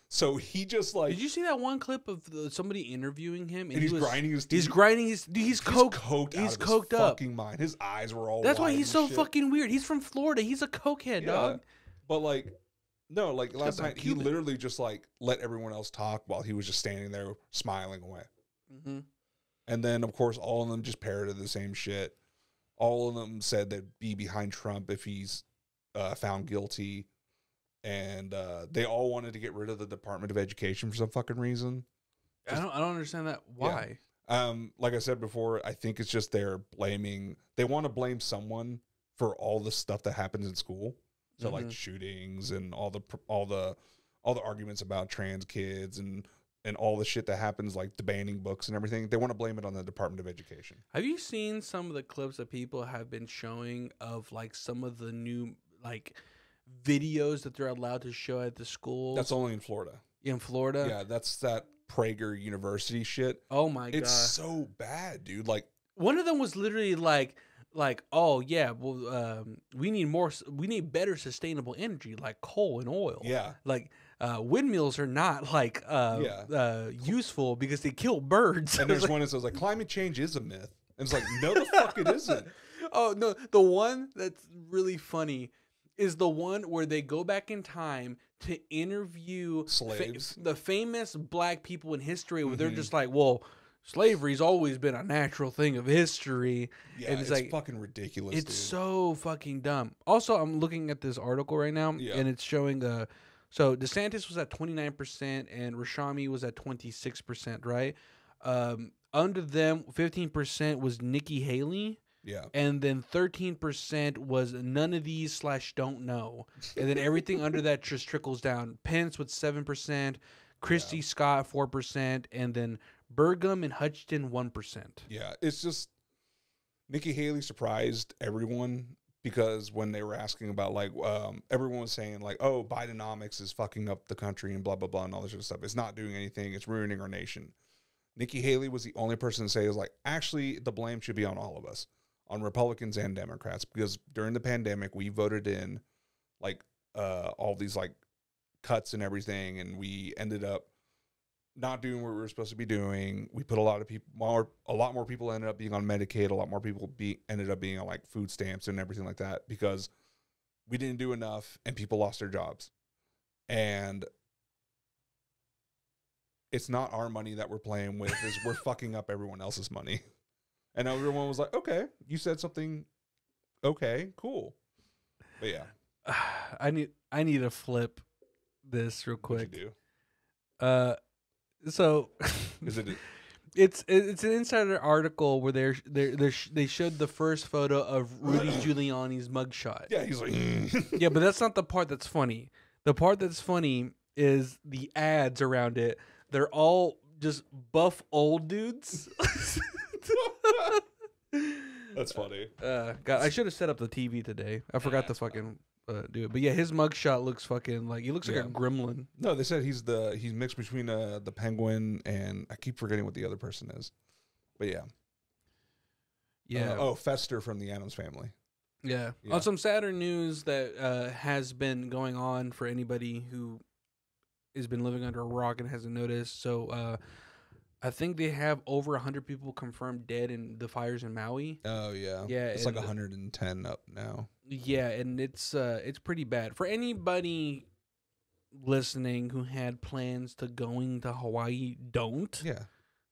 So he just like. Did you see that one clip of the, somebody interviewing him? And, and he's he was, grinding his teeth. He's grinding his. Dude, he's, he's coked. coked out he's of coked his up. Fucking mind. His eyes were all. That's why he's so shit. fucking weird. He's from Florida. He's a cokehead, yeah. dog. But like, no, like last night Cuban. he literally just like let everyone else talk while he was just standing there smiling away. Mm-hmm. And then of course all of them just parroted the same shit. All of them said they'd be behind Trump if he's uh, found guilty. And uh, they all wanted to get rid of the Department of Education for some fucking reason. Just, I don't. I don't understand that. Why? Yeah. Um, like I said before, I think it's just they're blaming. They want to blame someone for all the stuff that happens in school. So mm-hmm. like shootings and all the all the all the arguments about trans kids and and all the shit that happens, like the banning books and everything. They want to blame it on the Department of Education. Have you seen some of the clips that people have been showing of like some of the new like. videos that they're allowed to show at the school? That's only in Florida. In Florida? Yeah, that's that Prager University shit. Oh my god. It's so bad, dude. Like one of them was literally like like oh yeah, well um we need more we need better sustainable energy like coal and oil. Yeah. Like uh windmills are not like uh, yeah. uh useful because they kill birds. And there's one that says like climate change is a myth. And it's like no the fuck it isn't. Oh no, the one that's really funny is the one where they go back in time to interview slaves, fa the famous black people in history, where mm-hmm. they're just like, well, slavery's always been a natural thing of history. Yeah, and it's, it's like fucking ridiculous. It's dude. so fucking dumb. Also, I'm looking at this article right now, yeah. and it's showing uh so DeSantis was at twenty-nine percent and Rashami was at twenty-six percent, right? Um, under them, fifteen percent was Nikki Haley. Yeah. And then thirteen percent was none of these slash don't know. And then everything under that just trickles down. Pence with seven percent, Christy yeah. Scott four percent, and then Burgum and Hutchinson one percent. Yeah, it's just Nikki Haley surprised everyone because when they were asking about like, um, everyone was saying like, oh, Bidenomics is fucking up the country and blah, blah, blah, and all this sort of stuff. It's not doing anything. It's ruining our nation. Nikki Haley was the only person to say is like, actually, the blame should be on all of us. On Republicans and Democrats, because during the pandemic we voted in like uh, all these like cuts and everything, and we ended up not doing what we were supposed to be doing. We put a lot of people, more, a lot more people ended up being on Medicaid. A lot more people be ended up being on like food stamps and everything like that because we didn't do enough, and people lost their jobs. And it's not our money that we're playing with; is we're fucking up everyone else's money. And everyone was like, okay, you said something. Okay, cool. But yeah. I need I need to flip this real quick. What'd you do? Uh so Is it It's it's an insider article where they're they they they showed the first photo of Rudy Giuliani's mugshot. Yeah, he's like Yeah, but that's not the part that's funny. The part that's funny is the ads around it. They're all just buff old dudes. That's funny. Uh, God, I should have set up the T V today. I forgot yeah, to fucking uh, do it. But yeah, his mugshot looks fucking like he looks yeah. like a gremlin. No, they said he's the he's mixed between uh, the penguin and I keep forgetting what the other person is. But yeah, yeah. Uh, oh, Fester from the Addams Family. Yeah. yeah. On some sadder news that uh, has been going on for anybody who has been living under a rock and hasn't noticed. So. Uh, I think they have over one hundred people confirmed dead in the fires in Maui. Oh, yeah. Yeah. It's like one hundred and ten up now. Yeah, and it's uh, it's pretty bad. For anybody listening who had plans to going to Hawaii, don't. Yeah.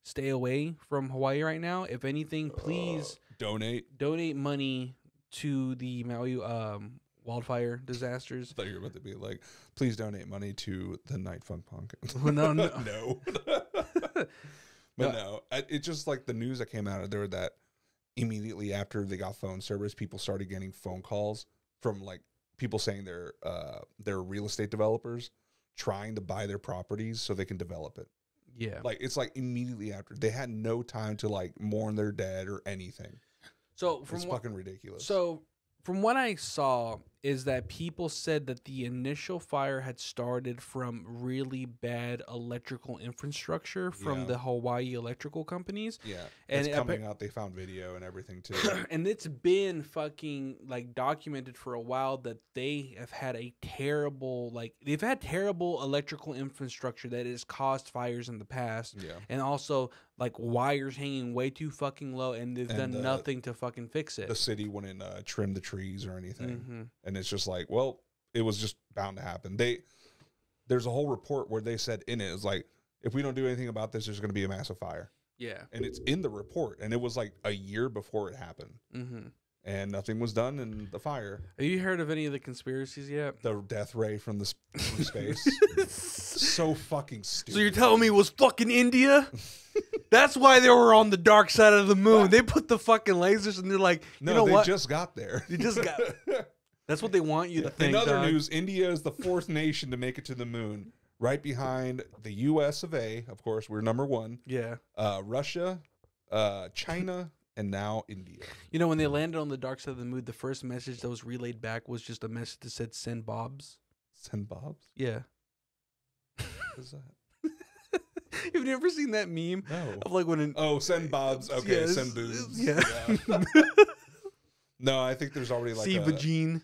Stay away from Hawaii right now. If anything, please uh, donate. Donate money to the Maui um, wildfire disasters. I thought you were about to be like, please donate money to the Night Funk Punk. Well, no, no. no. But no, no I, it's just like the news that came out of there that immediately after they got phone service, people started getting phone calls from like people saying they're, uh, they're real estate developers trying to buy their properties so they can develop it. Yeah. Like, it's like immediately after. They had no time to like mourn their dead or anything. So from it's what, fucking ridiculous. So from what I saw is that people said that the initial fire had started from really bad electrical infrastructure from yeah. the Hawaii electrical companies. Yeah. And it's coming out. They found video and everything too. And it's been fucking like documented for a while that they have had a terrible, like they've had terrible electrical infrastructure that has caused fires in the past. Yeah. And also like wires hanging way too fucking low, and they've and done the, nothing to fucking fix it. The city wouldn't uh, trim the trees or anything. Mm-hmm. And it's just like, well, it was just bound to happen. They, there's a whole report where they said in it, it's like, if we don't do anything about this, there's going to be a massive fire. Yeah. And it's in the report. And it was like a year before it happened. Mm-hmm. And nothing was done in the fire. Have you heard of any of the conspiracies yet? The death ray from the sp from space. So fucking stupid. So you're telling me it was fucking India? That's why they were on the dark side of the moon. They put the fucking lasers and they're like, you no, know they what? just got there. They just got That's what they want you to think. In other dog. news, India is the fourth nation to make it to the moon, right behind the U S of A. Of course, we're number one. Yeah. Uh, Russia, uh, China, and now India. You know, when they landed on the dark side of the moon, the first message that was relayed back was just a message that said, send Bobs. Send Bobs? Yeah. What is that? You've never seen that meme? No. Of like when an, oh, send Bobs. Okay, yes. Send boobs. Yeah. yeah. No, I think there's already like a, Gene.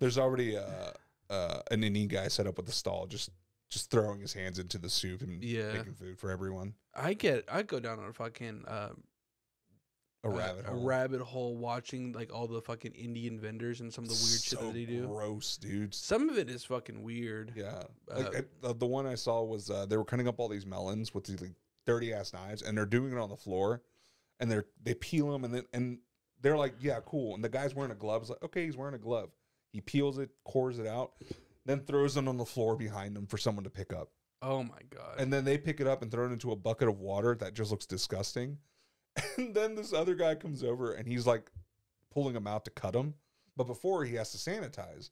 There's already a, uh, an Indian guy set up with the stall, just just throwing his hands into the soup and yeah. making food for everyone. I get, I go down on a fucking uh, a rabbit uh, hole. a rabbit hole watching like all the fucking Indian vendors and some of the weird so shit that they do. Gross, dude. Some of it is fucking weird. Yeah, uh, like, I, the one I saw was uh, they were cutting up all these melons with these like, dirty ass knives, and they're doing it on the floor, and they're they peel them and then and. They're like, yeah, cool. And the guy's wearing a glove. It's like, okay, he's wearing a glove. He peels it, cores it out, then throws it on the floor behind him for someone to pick up. Oh, my God. And then they pick it up and throw it into a bucket of water that just looks disgusting. And then this other guy comes over, and he's, like, pulling them out to cut them. But before, he has to sanitize.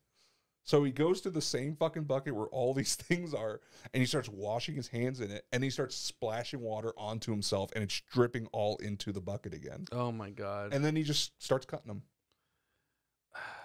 So he goes to the same fucking bucket where all these things are, and he starts washing his hands in it, and he starts splashing water onto himself, and it's dripping all into the bucket again. Oh, my God. And then he just starts cutting them.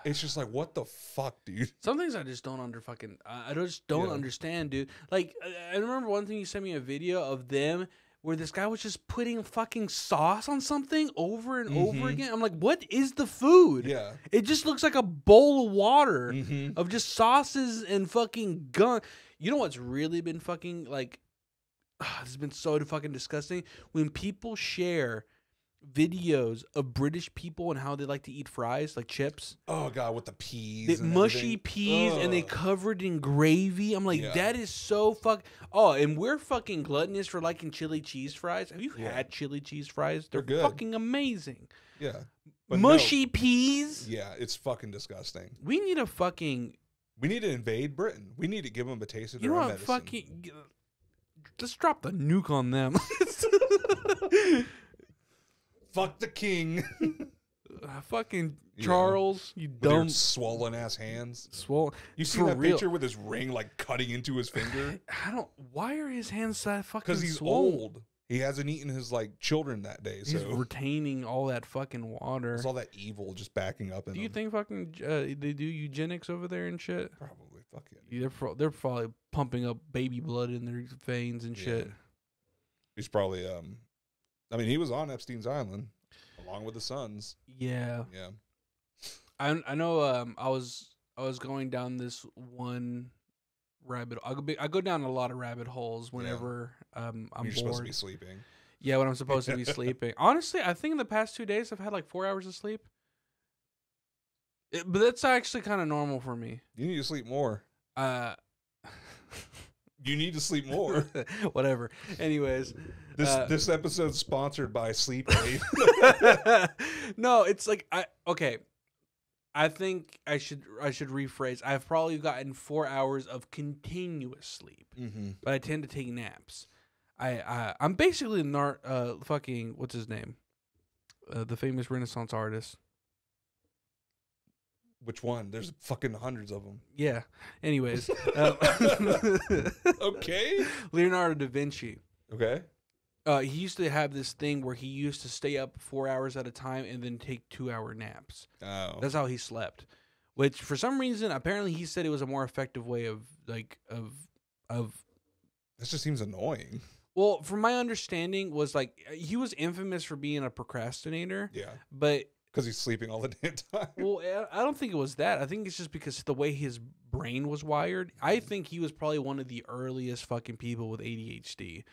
It's just like, what the fuck, dude? Some things I just don't under fucking, I just don't yeah. understand, dude. Like, I remember one thing you sent me a video of them where this guy was just putting fucking sauce on something over and mm-hmm. over again. I'm like, what is the food? Yeah. It just looks like a bowl of water mm-hmm. of just sauces and fucking gun. You know what's really been fucking, like, ugh, this has been so fucking disgusting? When people share videos of British people and how they like to eat fries, like chips. Oh, God, with the peas. The mushy everything. peas, ugh. And they covered in gravy. I'm like, yeah. that is so fuck. Oh, and we're fucking gluttonous for liking chili cheese fries. Have you yeah. had chili cheese fries? They're, They're good. Fucking amazing. Yeah. But mushy no. peas? Yeah, it's fucking disgusting. We need a fucking... We need to invade Britain. We need to give them a taste of their own medicine. You know what, fucking... Just drop the nuke on them. Fuck the king. uh, fucking Charles, yeah. you dumb. Swollen ass hands. Swollen. You see that real. picture with his ring like cutting into his finger? I don't. Why are his hands that fucking Because he's swollen? old. He hasn't eaten his like children that day. He's so. retaining all that fucking water. It's all that evil just backing up. In do you him. think fucking uh, they do eugenics over there and shit? Probably. Fuck it. Yeah, they're, pro they're probably pumping up baby blood in their veins and yeah. shit. He's probably um. I mean, he was on Epstein's Island, along with the sons. Yeah, yeah. I I know. Um, I was I was going down this one rabbit. I go be, I go down a lot of rabbit holes whenever yeah. um I'm You're bored. supposed to be sleeping. Yeah, when I'm supposed to be sleeping. Honestly, I think in the past two days I've had like four hours of sleep. It, but that's actually kind of normal for me. You need to sleep more. Uh. You need to sleep more. Whatever. Anyways. This uh, this episode's sponsored by Sleep Aid. No, it's like, I okay. I think I should I should rephrase. I've probably gotten four hours of continuous sleep, mm-hmm. but I tend to take naps. I, I I'm basically not uh fucking what's his name, uh, the famous Renaissance artist. Which one? There's fucking hundreds of them. Yeah. Anyways. um, okay. Leonardo da Vinci. Okay. Uh, he used to have this thing where he used to stay up four hours at a time and then take two-hour naps. Oh. That's how he slept. Which, for some reason, apparently he said it was a more effective way of, like, of... of. This just seems annoying. Well, from my understanding, was, like, he was infamous for being a procrastinator. Yeah. But... because he's sleeping all the damn time. Well, I don't think it was that. I think it's just because the way his brain was wired. I think he was probably one of the earliest fucking people with A D H D.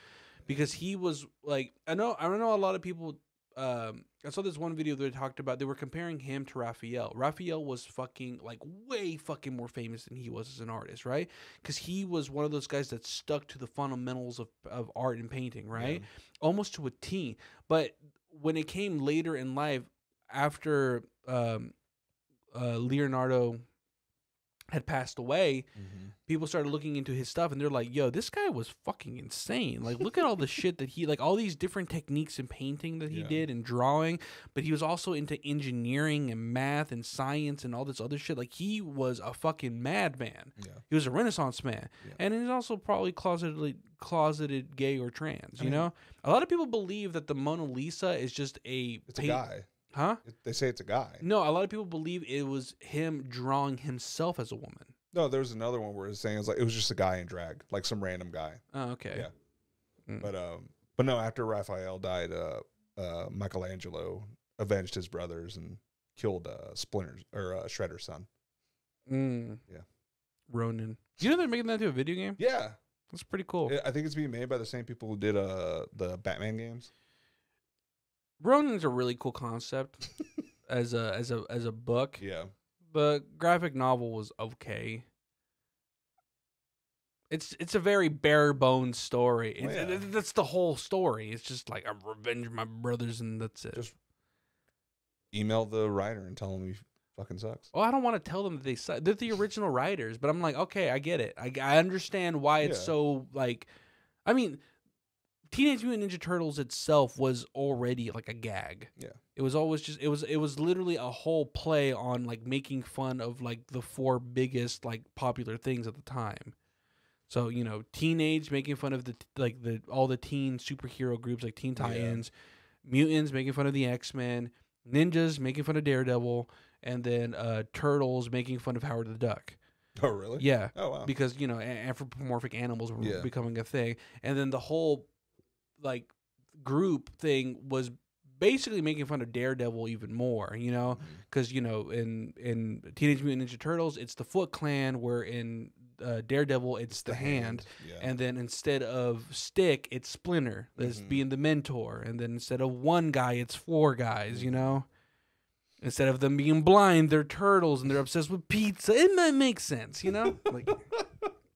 Because he was like, I know, I don't know a lot of people. Um, I saw this one video that they talked about. They were comparing him to Raphael. Raphael was fucking like way fucking more famous than he was as an artist, right? Because he was one of those guys that stuck to the fundamentals of, of art and painting, right? Yeah. Almost to a T. But when it came later in life, after um, uh, Leonardo had passed away, mm-hmm. people started looking into his stuff and they're like, yo, this guy was fucking insane. Like, look at all the shit that he, like, all these different techniques in painting that he yeah. did and drawing, but he was also into engineering and math and science and all this other shit. Like, he was a fucking madman. Yeah. He was a Renaissance man. Yeah. And he's also probably closeted, closeted gay or trans, I you mean, know? A lot of people believe that the Mona Lisa is just a... it's a guy. Huh? They say it's a guy. No, a lot of people believe it was him drawing himself as a woman. No, there was another one where it's saying it was like it was just a guy in drag, like some random guy. Oh, okay. Yeah. Mm. But um, but no, after Raphael died, uh, uh, Michelangelo avenged his brothers and killed uh, Splinter's or uh, Shredder's son. Mm. Yeah. Ronin. Do you know they're making that into a video game? Yeah, that's pretty cool. I think it's being made by the same people who did uh the Batman games. Ronin's a really cool concept as a as a as a book. Yeah. The graphic novel was okay. It's it's a very bare bones story. It's, yeah. it, that's the whole story. It's just like I'm revenging my brothers and that's it. Just email the writer and tell him he fucking sucks. Oh, I don't want to tell them that they suck. They're the original writers, but I'm like, okay, I get it. I I understand why it's yeah. so like, I mean. Teenage Mutant Ninja Turtles itself was already like a gag. Yeah. It was always just it was it was literally a whole play on like making fun of like the four biggest like popular things at the time. So, you know, teenage making fun of the like the all the teen superhero groups like Teen Titans, yeah. mutants making fun of the X-Men, ninjas making fun of Daredevil, and then uh turtles making fun of Howard the Duck. Oh, really? Yeah. Oh, wow. Because, you know, anthropomorphic animals were yeah. becoming a thing. And then the whole like group thing was basically making fun of Daredevil even more, you know, because mm-hmm. you know in in Teenage Mutant Ninja Turtles it's the Foot Clan, where in uh, Daredevil it's, it's the, the Hand, hand. Yeah. And then instead of Stick it's Splinter that's mm-hmm. being the mentor, and then instead of one guy it's four guys, mm-hmm. you know, instead of them being blind they're turtles and they're obsessed with pizza. It might make sense, you know, like.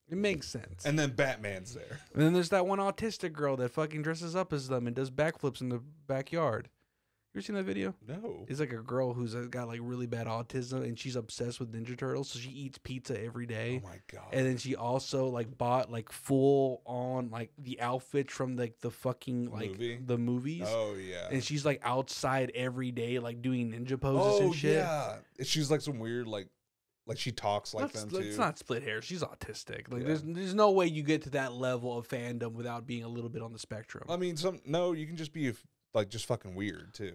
It makes sense. And then Batman's there. And then there's that one autistic girl that fucking dresses up as them and does backflips in the backyard. You ever seen that video? No. It's like a girl who's got like really bad autism and she's obsessed with Ninja Turtles, so she eats pizza every day. Oh my god. And then she also like bought like full on like the outfit from like the fucking like Movie? the movies. Oh yeah. And she's like outside every day like doing ninja poses oh, and shit. Yeah. She's like some weird like Like she talks like That's, them too. It's not split hair. She's autistic. Like yeah. there's there's no way you get to that level of fandom without being a little bit on the spectrum. I mean, some no, you can just be like just fucking weird too.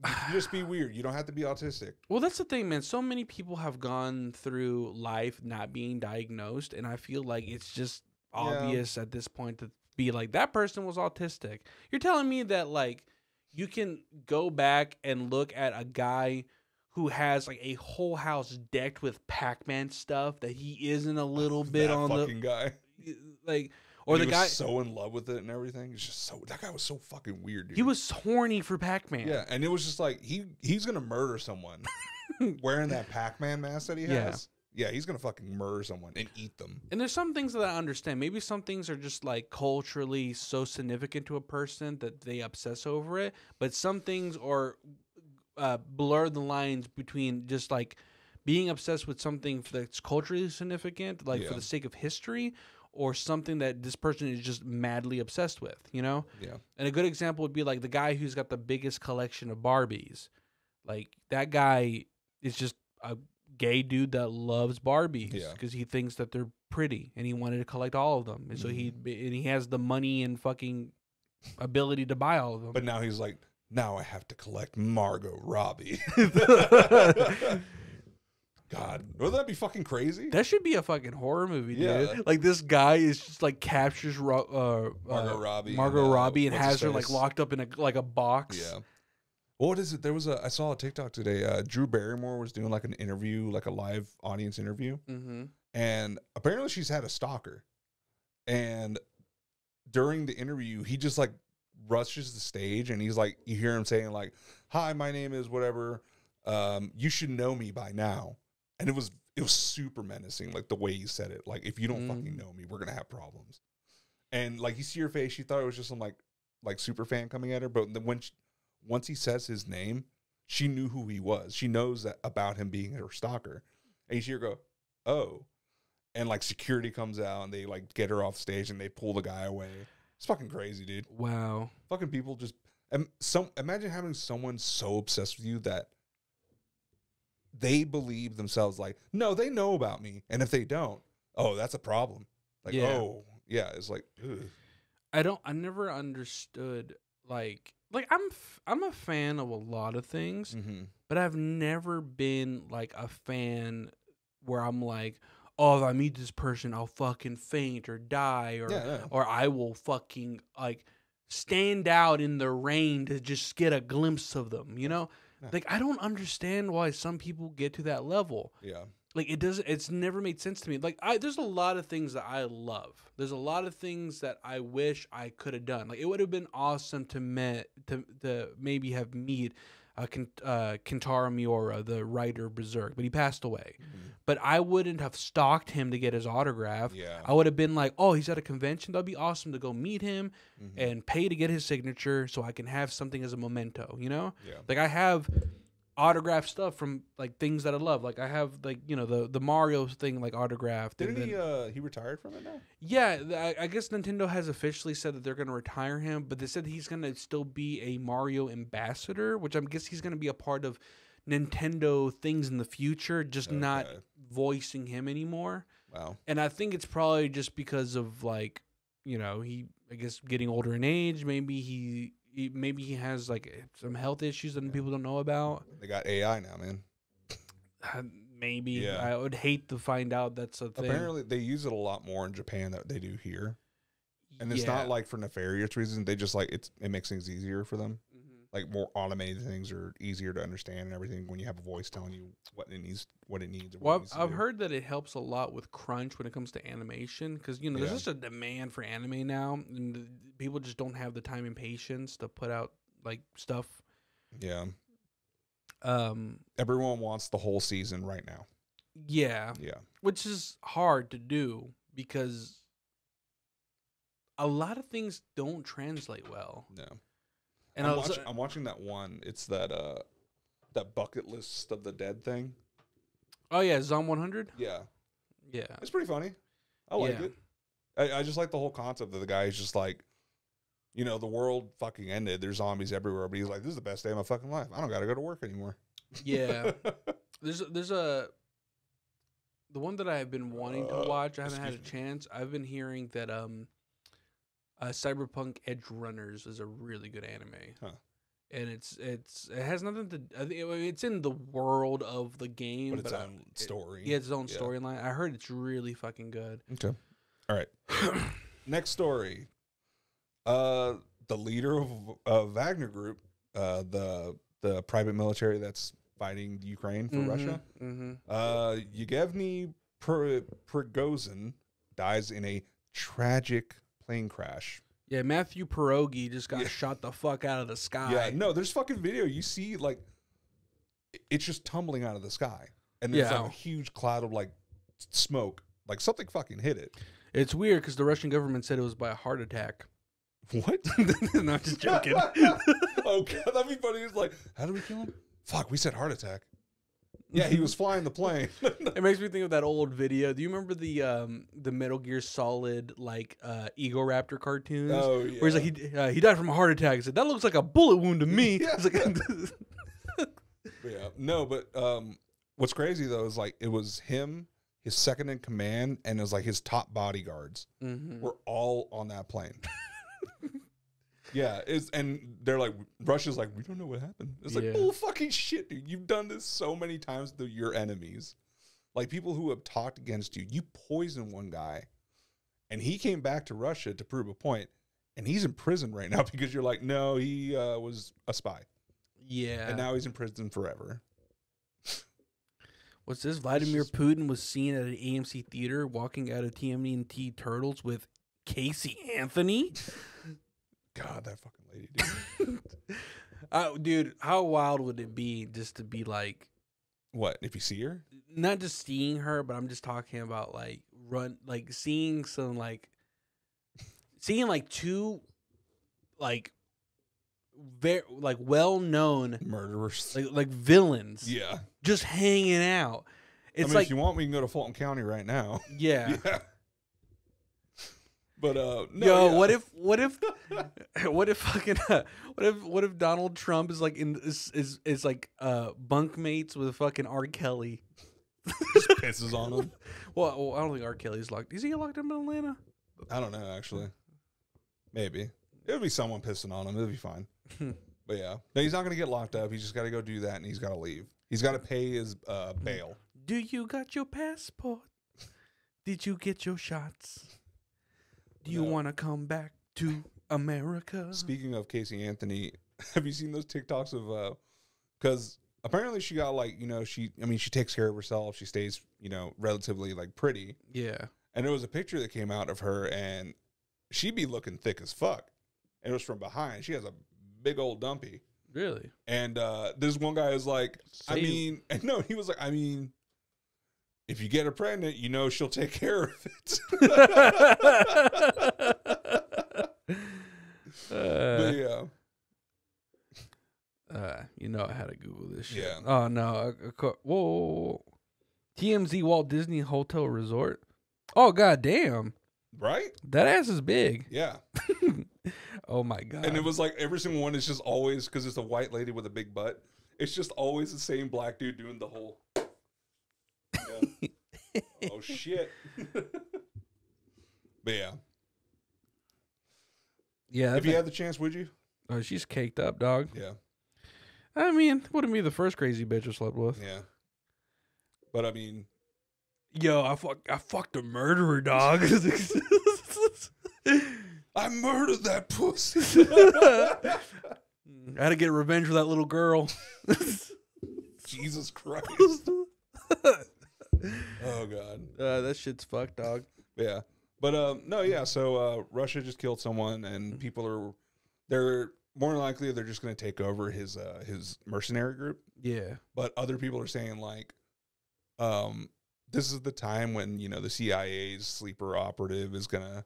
You can just be weird. You don't have to be autistic. Well, that's the thing, man. So many people have gone through life not being diagnosed, and I feel like it's just obvious yeah. at this point to be like that person was autistic. You're telling me that like you can go back and look at a guy who has like a whole house decked with Pac-Man stuff that he isn't a little bit that on fucking the guy, like, or he the was guy so in love with it and everything. It's just so that guy was so fucking weird, dude. He was horny for Pac-Man. Yeah, and it was just like he he's gonna murder someone wearing that Pac-Man mask that he has. Yeah. yeah, he's gonna fucking murder someone and eat them. And there's some things that I understand. Maybe some things are just like culturally so significant to a person that they obsess over it, but some things are uh, blur the lines between just like being obsessed with something that's culturally significant, like yeah. for the sake of history, or something that this person is just madly obsessed with, you know? Yeah. And a good example would be like the guy who's got the biggest collection of Barbies. Like that guy is just a gay dude that loves Barbies because yeah. he thinks that they're pretty and he wanted to collect all of them. And mm-hmm. so he and he has the money and fucking ability to buy all of them. But now he's like, now I have to collect Margot Robbie. God, wouldn't that be fucking crazy? That should be a fucking horror movie, dude. Yeah. Like this guy is just like captures uh, uh, Margot Robbie, Margot and, uh, Robbie, and has her like locked up in a like a box. Yeah. What is it? There was a I saw a TikTok today. Uh, Drew Barrymore was doing like an interview, like a live audience interview, mm-hmm. and apparently she's had a stalker. And during the interview, he just like rushes the stage, and he's like, you hear him saying like, "Hi, my name is whatever. Um, you should know me by now." And it was it was super menacing, like the way he said it. Like, if you don't mm. fucking know me, we're gonna have problems. And like, you see her face, she thought it was just some like like super fan coming at her. But then when she, once he says his name, she knew who he was. She knows that about him being her stalker. And you see her go, "Oh," and like security comes out and they like get her off stage and they pull the guy away. It's fucking crazy, dude. Wow. Fucking people just and some imagine having someone so obsessed with you that they believe themselves like, no, they know about me. And if they don't, oh, that's a problem. Like, yeah. oh, yeah. It's like, ugh. I don't, I never understood, like, like I'm, f I'm a fan of a lot of things, mm-hmm. but I've never been like a fan where I'm like, oh, if I meet this person, I'll fucking faint or die or, yeah, yeah. or I will fucking like stand out in the rain to just get a glimpse of them, you know? Like, I don't understand why some people get to that level. Yeah. Like, it doesn't, it's never made sense to me. Like, I, there's a lot of things that I love. There's a lot of things that I wish I could have done. Like, it would have been awesome to met, to, to maybe have meet uh, uh, Kentaro Miura, the writer of Berserk, but he passed away. Mm-hmm. But I wouldn't have stalked him to get his autograph. Yeah. I would have been like, oh, he's at a convention. That'd be awesome to go meet him mm-hmm. and pay to get his signature so I can have something as a memento, you know? Yeah. Like, I have autographed stuff from, like, things that I love. Like, I have, like, you know, the, the Mario thing, like, autographed. Didn't and then, he, uh, he retired from it now? Yeah. I, I guess Nintendo has officially said that they're going to retire him, but they said he's going to still be a Mario ambassador, which I guess he's going to be a part of Nintendo things in the future, just okay. not voicing him anymore. Wow. And I think it's probably just because of like, you know, he I guess getting older in age. Maybe he, he maybe he has like some health issues that yeah. people don't know about. They got A I now, man. Uh, maybe yeah. I would hate to find out that's a thing. Apparently, they use it a lot more in Japan than they do here, and it's yeah. not like for nefarious reasons. They just like it's it makes things easier for them. Like more automated things are easier to understand and everything when you have a voice telling you what it needs, what it needs. Or well, what it needs I've, I've heard that it helps a lot with crunch when it comes to animation because you know yeah. there's just a demand for anime now, and the, people just don't have the time and patience to put out like stuff. Yeah. Um. Everyone wants the whole season right now. Yeah. Yeah. Which is hard to do because a lot of things don't translate well. No. And I'm, was, watch, I'm watching that one. It's that uh, that bucket list of the dead thing. Oh yeah, Zom one hundred. Yeah, yeah. It's pretty funny. I like yeah. it. I, I just like the whole concept of the guy is just like, you know, the world fucking ended. There's zombies everywhere, but he's like, this is the best day of my fucking life. I don't gotta go to work anymore. Yeah. there's a, there's a the one that I have been wanting to watch. I haven't had a chance. Me. I've been hearing that um. Uh, Cyberpunk Edge Runners is a really good anime, huh. and it's it's it has nothing to. It's in the world of the game, but, but its I, own story. It, yeah, its own yeah. storyline. I heard it's really fucking good. Okay, all right. Next story. Uh, the leader of uh, Wagner Group, uh, the the private military that's fighting Ukraine for mm-hmm, Russia, mm-hmm. uh, Yevgeny Prigozhin dies in a tragic plane crash. Yeah, Matthew Pierogi just got yeah. shot the fuck out of the sky. Yeah, no, there's fucking video. You see, like, it's just tumbling out of the sky, and there's yeah. like a huge cloud of like smoke. Like something fucking hit it. It's weird because the Russian government said it was by a heart attack. What? No, I'm just joking. Okay, that'd be funny. It's like, how do we kill him? Fuck, we said heart attack. Yeah, he was flying the plane. It makes me think of that old video. Do you remember the um, the Metal Gear Solid like uh, Ego Raptor cartoons? Oh yeah. Where he's like he uh, he died from a heart attack. He said that looks like a bullet wound to me. Yeah. It's like, yeah. No, but um, what's crazy though is like it was him, his second in command, and it was like his top bodyguards mm-hmm. were all on that plane. Yeah, it's, and they're like, Russia's like, we don't know what happened. It's yeah. like, oh, fucking shit, dude. You've done this so many times to your enemies. Like, people who have talked against you. You poisoned one guy, and he came back to Russia to prove a point, and he's in prison right now because you're like, no, he uh, was a spy. Yeah. And now he's in prison forever. What's this? Vladimir just... Putin was seen at an A M C theater walking out of T M N T Turtles with Casey Anthony? God, that fucking lady, dude. uh, dude, how wild would it be just to be like... What, if you see her? Not just seeing her, but I'm just talking about like run, like seeing some like... Seeing like two like very like well-known... Murderers. Like, like villains. Yeah. Just hanging out. It's I mean, like, if you want, we can go to Fulton County right now. Yeah. Yeah. But uh, no, yo, yeah. what if, what if, what if fucking, uh, what if, what if Donald Trump is like in is is, is like uh, bunk mates with fucking R. Kelly? Just pisses on him. Well, well, I don't think R. Kelly's locked. Is he locked up in Atlanta? I don't know, actually. Maybe it would be someone pissing on him. It'd be fine. But yeah, no, he's not gonna get locked up. He's just got to go do that, and he's got to leave. He's got to pay his uh, bail. Do you got your passport? Did you get your shots? Do you no. want to come back to America? Speaking of Casey Anthony, have you seen those TikToks of, uh, because apparently she got like, you know, she, I mean, she takes care of herself. She stays, you know, relatively like pretty. Yeah. And there was a picture that came out of her and she be looking thick as fuck. And it was from behind. She has a big old dumpy. Really? And uh, this one guy is like, Save. I mean, and no, he was like, I mean. If you get her pregnant, you know she'll take care of it. uh, but yeah. Uh, you know I had to Google this shit. Yeah. Oh, no. Whoa, whoa, whoa. T M Z Walt Disney Hotel Resort. Oh, goddamn. Right? That ass is big. Yeah. Oh, my God. And it was like every single one is just always, because it's a white lady with a big butt, it's just always the same black dude doing the whole... Yeah. Oh shit. But yeah. Yeah. If you had the chance, would you? Oh, she's caked up, dog. Yeah. I mean, wouldn't be the first crazy bitch I slept with. Yeah. But I mean, yo, I fuck, I fucked a murderer, dog. I murdered that pussy. I had to get revenge for that little girl. Jesus Christ. Oh god, uh, that shit's fucked, dog. Yeah, but um, no, yeah. So uh, Russia just killed someone, and people are—they're more than likely they're just going to take over his uh, his mercenary group. Yeah, but other people are saying like, um, this is the time when you know the C I A's sleeper operative is going to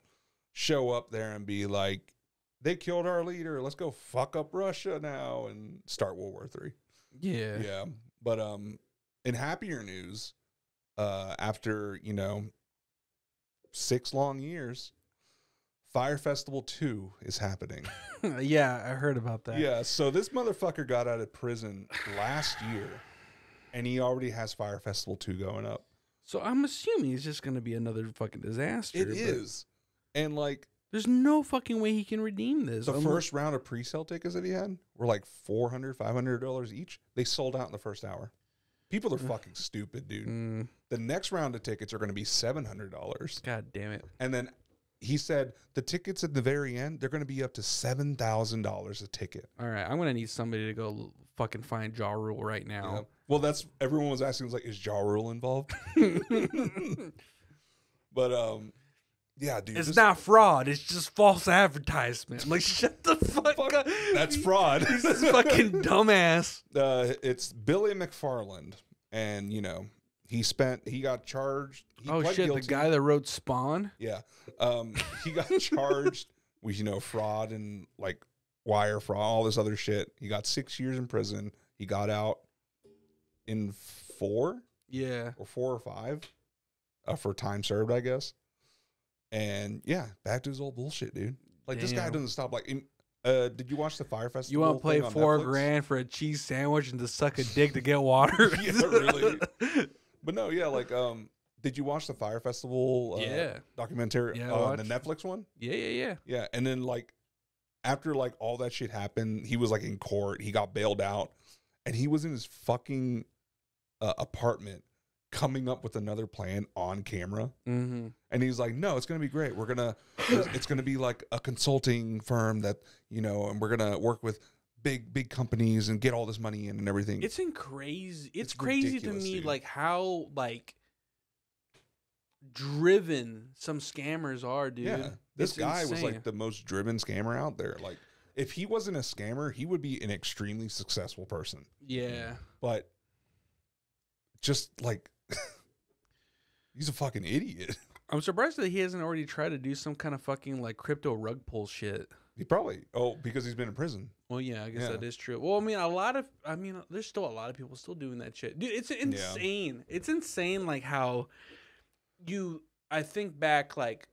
show up there and be like, they killed our leader. Let's go fuck up Russia now and start World War Three. Yeah, yeah, but um, in happier news. Uh, after, you know, six long years, Fyre Festival two is happening. Yeah, I heard about that. Yeah, so this motherfucker got out of prison last year, and he already has Fyre Festival two going up. So I'm assuming it's just going to be another fucking disaster. It is. And, like... There's no fucking way he can redeem this. The I'm first like... round of pre-sale tickets that he had were like four hundred, five hundred dollars each. They sold out in the first hour. People are fucking stupid, dude. Mm. The next round of tickets are going to be seven hundred dollars. God damn it. And then he said the tickets at the very end, they're going to be up to seven thousand dollars a ticket. All right. I'm going to need somebody to go fucking find Ja Rule right now. Yeah. Well, that's everyone was asking. Was like, is Ja Rule involved? But, um, yeah, dude. It's this, not fraud. It's just false advertisement. I'm like, shut the fuck, fuck up. That's fraud. This is fucking dumbass. Uh, it's Billy McFarland. And, you know, he spent, he got charged. He oh, shit, guilty. The guy that wrote Spawn? Yeah. Um, he got charged with, you know, fraud and, like, wire fraud, all this other shit. He got six years in prison. He got out in four, yeah, or four or five, uh, for time served, I guess. And yeah, back to his old bullshit, dude. Like, damn, this guy doesn't stop. Like, in, uh, did you watch the Fire Festival? You want to play four Netflix? grand for a cheese sandwich and to suck a dick to get water? Yeah, really. But no, yeah, like, um, did you watch the Fire Festival? Uh, yeah, documentary, yeah, uh, the Netflix one. Yeah, yeah, yeah, yeah. And then like, after like all that shit happened, he was like in court. He got bailed out, and he was in his fucking uh, apartment coming up with another plan on camera. Mm-hmm. And he's like, "No, it's gonna be great. We're gonna, it's gonna be like a consulting firm that, you know, and we're gonna work with big big companies and get all this money in and everything." It's in crazy. It's, it's crazy to me, dude. Like how like driven some scammers are, dude. Yeah. This it's guy insane. was like the most driven scammer out there. Like, if he wasn't a scammer, he would be an extremely successful person. Yeah. But just like, he's a fucking idiot. I'm surprised that he hasn't already tried to do some kind of fucking like crypto rug pull shit. He probably, oh, because he's been in prison. Well, yeah, I guess yeah. that is true. Well, I mean, a lot of, I mean, there's still a lot of people still doing that shit. Dude, it's insane. Yeah. It's insane, like, how you, I think back, like,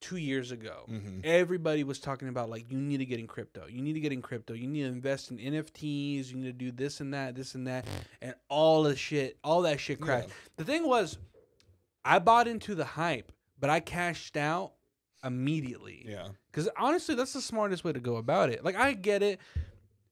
two years ago, mm-hmm. everybody was talking about, like, you need to get in crypto. You need to get in crypto. You need to invest in N F Ts. You need to do this and that, this and that, and all the shit, all that shit crashed. Yeah. The thing was, I bought into the hype, but I cashed out immediately. Yeah. Because, honestly, that's the smartest way to go about it. Like, I get it.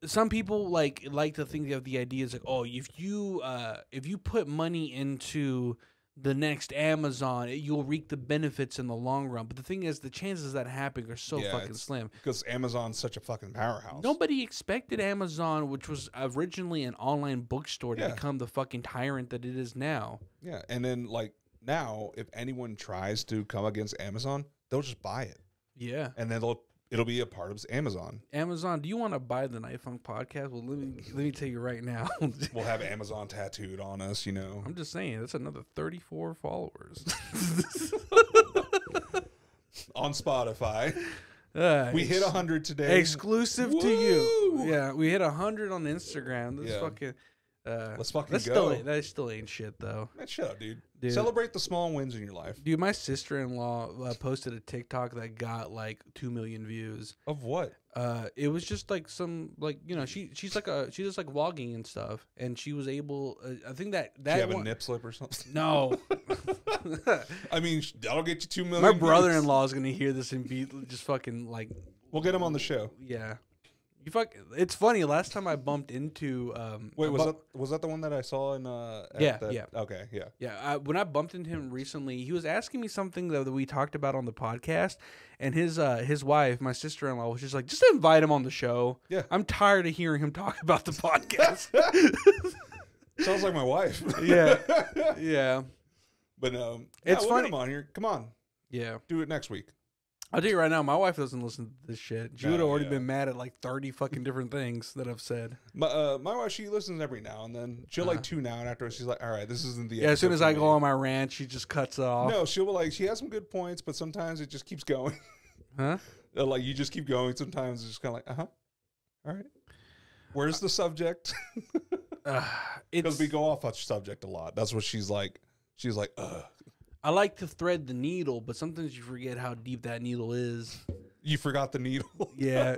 Some people, like, like to think of the ideas, like, oh, if you, uh, if you put money into the next Amazon, you'll reap the benefits in the long run. But the thing is, the chances that happening are so yeah, fucking slim. Because Amazon's such a fucking powerhouse. Nobody expected Amazon, which was originally an online bookstore, to yeah. become the fucking tyrant that it is now. Yeah, and then, like, now, if anyone tries to come against Amazon, they'll just buy it. Yeah. And then they'll, it'll be a part of Amazon. Amazon, do you want to buy the Knife Funk podcast? Well, let me let me tell you right now. We'll have Amazon tattooed on us, you know. I'm just saying, that's another thirty-four followers. On Spotify. Uh, we hit one hundred today. Exclusive Woo! to you. Yeah, we hit one hundred on Instagram. This yeah. fucking... Uh, Let's fucking that's go. Still, that still ain't shit, though. Man, shut up, dude. dude. Celebrate the small wins in your life. Dude, my sister-in-law uh, posted a TikTok that got, like, two million views. Of what? Uh, it was just, like, some, like, you know, she she's, like, a, she's just, like, vlogging and stuff. And she was able, uh, I think that... that Did you have one, a nip slip or something? No. I mean, that'll get you two million My brother-in-law is going to hear this and be just fucking, like... We'll get him on the show. Yeah. You fuck, it's funny. Last time I bumped into um, wait was that was that the one that I saw in uh at yeah the, yeah okay yeah yeah I, when I bumped into him recently, he was asking me something that, that we talked about on the podcast, and his uh his wife, my sister in law, was just like, just invite him on the show. Yeah, I'm tired of hearing him talk about the podcast. Sounds like my wife. Yeah, yeah, but um, yeah, it's we'll funny. Get him on here, come on, yeah, do it next week. I'll tell you right now, my wife doesn't listen to this shit. She no, would have already yeah. been mad at like thirty fucking different things that I've said. My, uh, my wife, she listens every now and then. She'll uh-huh. like tune out after. She's like, all right, this isn't the yeah, as soon as I go on my rant, she just cuts it off. No, she'll be like, she has some good points, but sometimes it just keeps going. Huh? Like, you just keep going. Sometimes it's just kind of like, uh-huh, all right. Where's uh, the subject? Because uh, we go off on subject a lot. That's what she's like. She's like, ugh. I like to thread the needle, but sometimes you forget how deep that needle is. You forgot the needle. Yeah.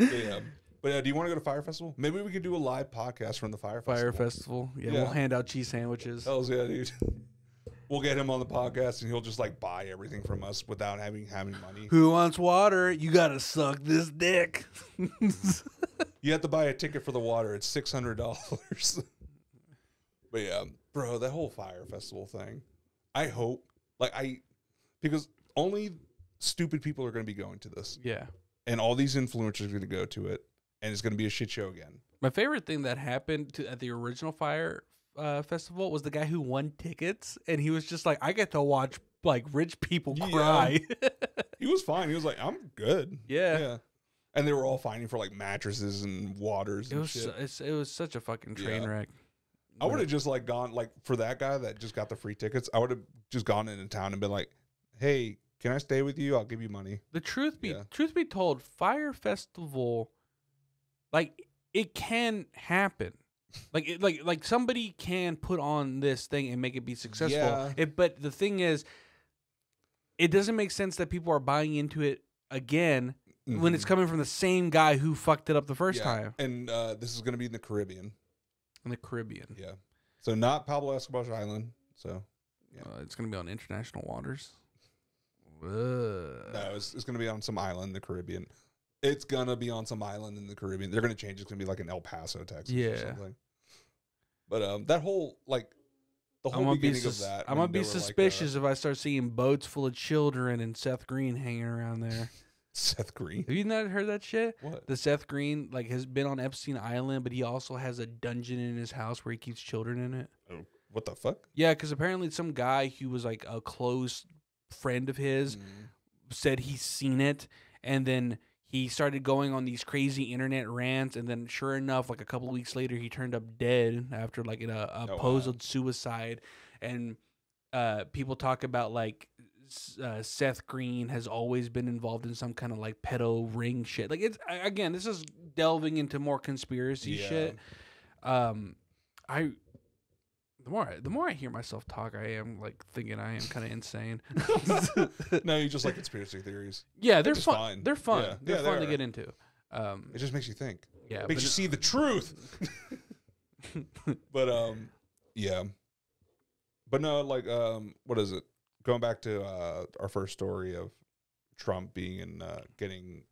Yeah. But uh, do you want to go to Fire Festival? Maybe we could do a live podcast from the Fire Festival. Fire Festival. Yeah, yeah. We'll hand out cheese sandwiches. Hell yeah, dude. We'll get him on the podcast, and he'll just, like, buy everything from us without having having money. Who wants water? You got to suck this dick. You have to buy a ticket for the water. It's six hundred dollars. But, yeah. Bro, that whole Fire Festival thing, I hope, like, I, because only stupid people are going to be going to this. Yeah. And all these influencers are going to go to it, and it's going to be a shit show again. My favorite thing that happened to, at the original Fire uh, Festival was the guy who won tickets, and he was just like, I get to watch, like, rich people yeah. cry. He was fine. He was like, I'm good. Yeah. Yeah. And they were all fighting for, like, mattresses and waters and it was shit. Su it was such a fucking train yeah. wreck. I would have just, like, gone, like, for that guy that just got the free tickets, I would have just gone into town and been like, hey, can I stay with you? I'll give you money. The truth be, yeah. truth be told, Fire Festival Like, it can happen. Like, it, like, like somebody can put on this thing and make it be successful. Yeah. It, but the thing is, it doesn't make sense that people are buying into it again mm-hmm. when it's coming from the same guy who fucked it up the first yeah. time. And uh, this is going to be in the Caribbean. In the Caribbean. Yeah. So not Pablo Escobar's Island. So yeah. uh, it's going to be on international waters. Ugh. No, it's, it's going to be on some island in the Caribbean. It's going to be on some island in the Caribbean. They're going to change. It's going to be like in El Paso, Texas yeah. or something. But um, that whole, like, the whole beginning of that. I'm going to be suspicious like, uh, if I start seeing boats full of children and Seth Green hanging around there. Seth Green? Have you not heard that shit? What? The Seth Green, like, has been on Epstein Island, but he also has a dungeon in his house where he keeps children in it. Oh, what the fuck? Yeah, because apparently some guy who was, like, a close friend of his mm. said he's seen it, and then... he started going on these crazy internet rants, and then sure enough, like a couple of weeks later, he turned up dead after like in a, a oh, posed wow. suicide. And uh, people talk about like uh, Seth Green has always been involved in some kind of like pedo ring shit. Like it's again, this is delving into more conspiracy yeah. shit. Um, I the more I, the more I hear myself talk, I am like thinking I am kind of insane. No, you just like conspiracy theories. Yeah, they're fun. Fine. They're fun. Yeah. They're yeah, fun they to get into. Um, it just makes you think. Yeah, makes you see the truth. But um, yeah, but no, like um, what is it? Going back to uh, our first story of Trump being in uh, getting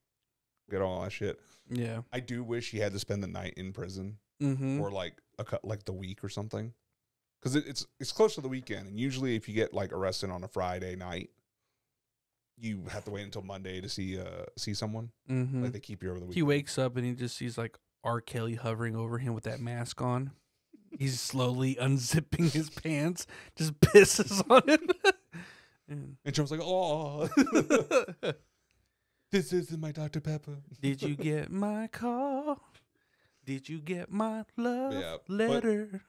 get all that shit. Yeah, I do wish he had to spend the night in prison mm-hmm. or like a like the week or something. Because it, it's it's close to the weekend, and usually if you get like arrested on a Friday night, you have to wait until Monday to see uh see someone. Mm-hmm. Like they keep you over the weekend. He wakes up and he just sees like R. Kelly hovering over him with that mask on. He's slowly unzipping his pants, just pisses on him. And Trump's like, "Oh, this isn't my Doctor Pepper." Did you get my call? Did you get my love yeah, letter?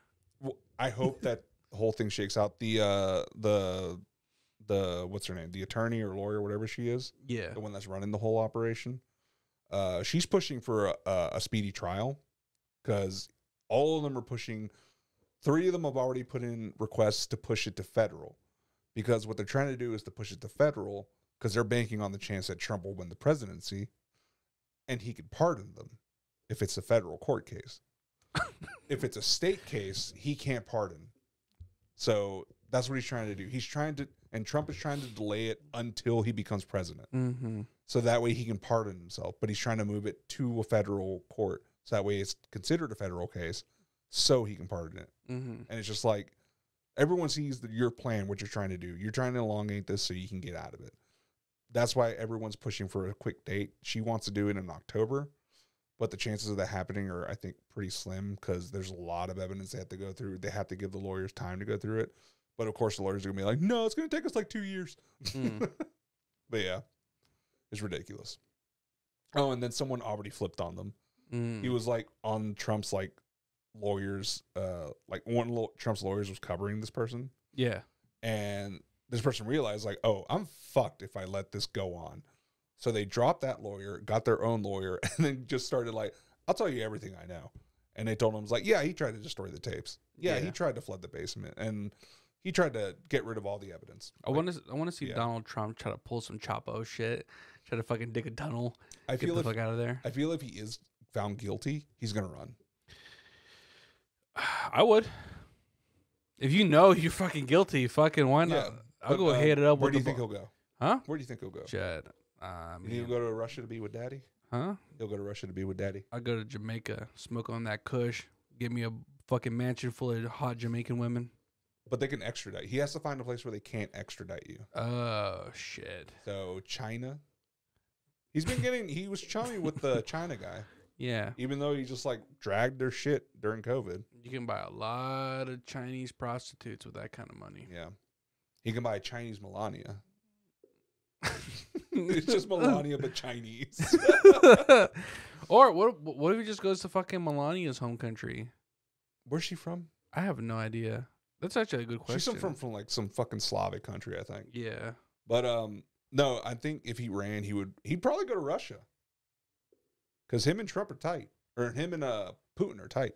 But I hope that whole thing shakes out. The uh, the the what's her name? The attorney or lawyer, whatever she is. Yeah, the one that's running the whole operation. Uh, she's pushing for a, a speedy trial because all of them are pushing. Three of them have already put in requests to push it to federal because what they're trying to do is to push it to federal because they're banking on the chance that Trump will win the presidency and he could pardon them if it's a federal court case. If it's a state case, he can't pardon. So that's what he's trying to do. He's trying to, and Trump is trying to delay it until he becomes president. Mm-hmm. So that way he can pardon himself, but he's trying to move it to a federal court. So that way it's considered a federal case so he can pardon it. Mm-hmm. And it's just like, everyone sees the, your plan, what you're trying to do. You're trying to elongate this so you can get out of it. That's why everyone's pushing for a quick date. She wants to do it in October. But the chances of that happening are, I think, pretty slim because there's a lot of evidence they have to go through. They have to give the lawyers time to go through it. But, of course, the lawyers are going to be like, no, it's going to take us like two years. Mm. But, yeah, it's ridiculous. Oh, and then someone already flipped on them. Mm. He was, like, on Trump's, like, lawyers. Uh, like, one of Trump's lawyers was covering this person. Yeah. And this person realized, like, oh, I'm fucked if I let this go on. So they dropped that lawyer, got their own lawyer, and then just started like, I'll tell you everything I know. And they told him, like, yeah, he tried to destroy the tapes. Yeah, yeah, he tried to flood the basement. And he tried to get rid of all the evidence. I like, want to I want to see yeah. Donald Trump try to pull some Chapo shit, try to fucking dig a tunnel, I get feel the if, fuck out of there. I feel if he is found guilty, he's going to run. I would. If you know you're fucking guilty, fucking why not? Yeah, I'll but, go uh, head it up. Where do you think he'll go? Huh? Where do you think he'll go? Chad. Uh, He'll go to Russia to be with daddy? Huh? He'll go to Russia to be with daddy. I'll go to Jamaica, smoke on that kush, give me a fucking mansion full of hot Jamaican women. But they can extradite. He has to find a place where they can't extradite you. Oh, shit. So, China. He's been getting, he was chummy with the China guy. Yeah. Even though he just like dragged their shit during COVID. You can buy a lot of Chinese prostitutes with that kind of money. Yeah. He can buy a Chinese Melania. It's just Melania, but Chinese. Or what? What if he just goes to fucking Melania's home country? Where's she from? I have no idea. That's actually a good question. She's from from like some fucking Slavic country, I think. Yeah, but um, no, I think if he ran, he would. He'd probably go to Russia because him and Trump are tight. Or him and uh, Putin are tight.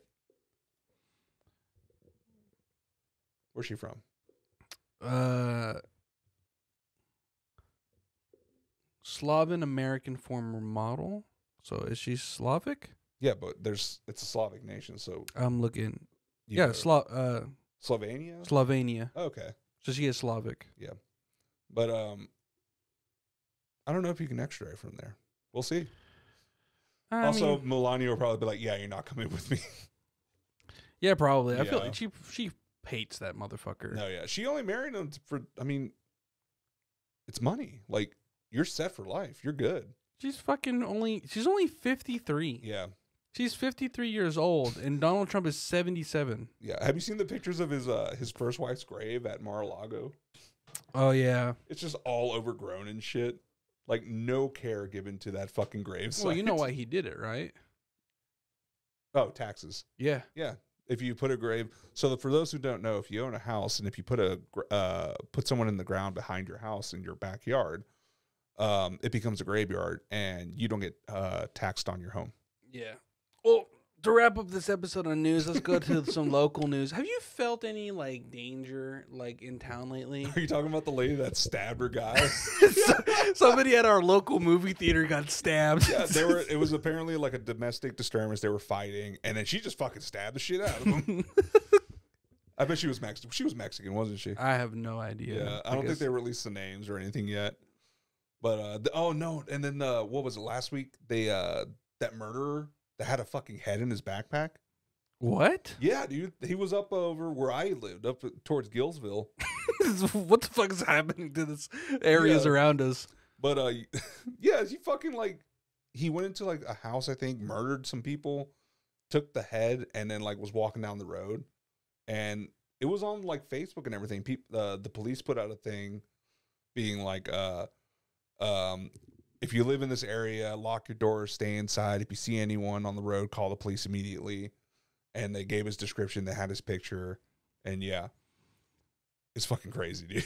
Where's she from? Uh, Slavic American former model. So is she Slavic? Yeah, but there's it's a Slavic nation. So I'm looking. Yeah, Slo uh, Slovenia. Slovenia. Oh, okay. So she is Slavic. Yeah, but um, I don't know if you can extradite from there. We'll see. I also, mean, Melania will probably be like, "Yeah, you're not coming with me." Yeah, probably. I yeah. feel like she she hates that motherfucker. No, yeah, she only married him for. I mean, it's money. Like, you're set for life. You're good. She's fucking only. She's only fifty-three. Yeah. She's fifty-three years old, and Donald Trump is seventy-seven. Yeah. Have you seen the pictures of his uh, his first wife's grave at Mar-a-Lago? Oh, yeah. It's just all overgrown and shit. Like, no care given to that fucking grave site. Well, you know why he did it, right? Oh, taxes. Yeah. Yeah. If you put a grave. So the, for those who don't know, if you own a house and if you put a uh, put someone in the ground behind your house in your backyard, um, it becomes a graveyard, and you don't get uh, taxed on your home. Yeah. Well, to wrap up this episode on news, let's go to some local news. Have you felt any, like, danger, like, in town lately? Are you talking about the lady that stabbed her guy? Somebody at our local movie theater got stabbed. Yeah, they were, it was apparently, like, a domestic disturbance. They were fighting, and then she just fucking stabbed the shit out of them. I bet she was, Mex she was Mexican, wasn't she? I have no idea. Yeah, I, I don't guess. think they released the names or anything yet. But, uh, the, oh, no, and then, uh, what was it, last week? They, uh, that murderer... that had a fucking head in his backpack. What? Yeah, dude. He was up over where I lived, up towards Gillsville. What the fuck is happening to this areas yeah. around us? But, uh, yeah, he fucking, like, he went into, like, a house, I think, murdered some people, took the head, and then, like, was walking down the road. And it was on, like, Facebook and everything. People, uh, the police put out a thing being, like, uh, um... if you live in this area, lock your doors, stay inside. If you see anyone on the road, call the police immediately. And they gave his description. They had his picture. And, yeah, it's fucking crazy, dude.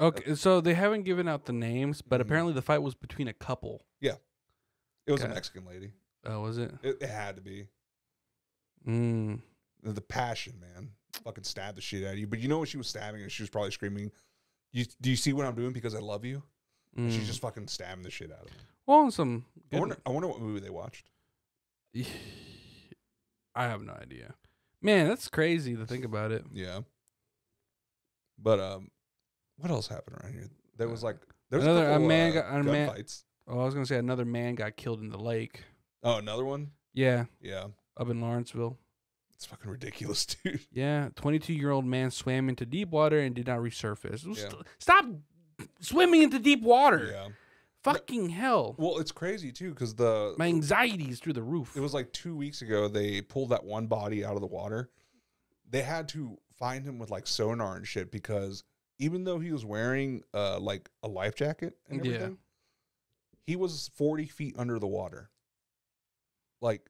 Okay, so they haven't given out the names, but mm-hmm. apparently the fight was between a couple. Yeah. It was okay. a Mexican lady. Oh, was it? It, it had to be. Mm. The passion, man. Fucking stabbed the shit out of you. But you know what she was stabbing? And she was probably screaming, "You, do you see what I'm doing because I love you?" Mm. She's just fucking stabbing the shit out of him. Well, and some. I wonder, I wonder what movie they watched. I have no idea. Man, that's crazy to think about it. Yeah. But um, what else happened around here? There was like there was another a couple, a man uh, got, a man, fights. Oh, I was gonna say another man got killed in the lake. Oh, another one? Yeah. Yeah. Up in Lawrenceville. It's fucking ridiculous, dude. Yeah, twenty-two-year-old man swam into deep water and did not resurface. Yeah. Stop. Swimming into deep water. Yeah. Fucking hell. Well, it's crazy, too, because the... my anxiety is through the roof. It was like two weeks ago, they pulled that one body out of the water. They had to find him with, like, sonar and shit, because even though he was wearing, uh, like, a life jacket and everything, yeah. he was forty feet under the water. Like,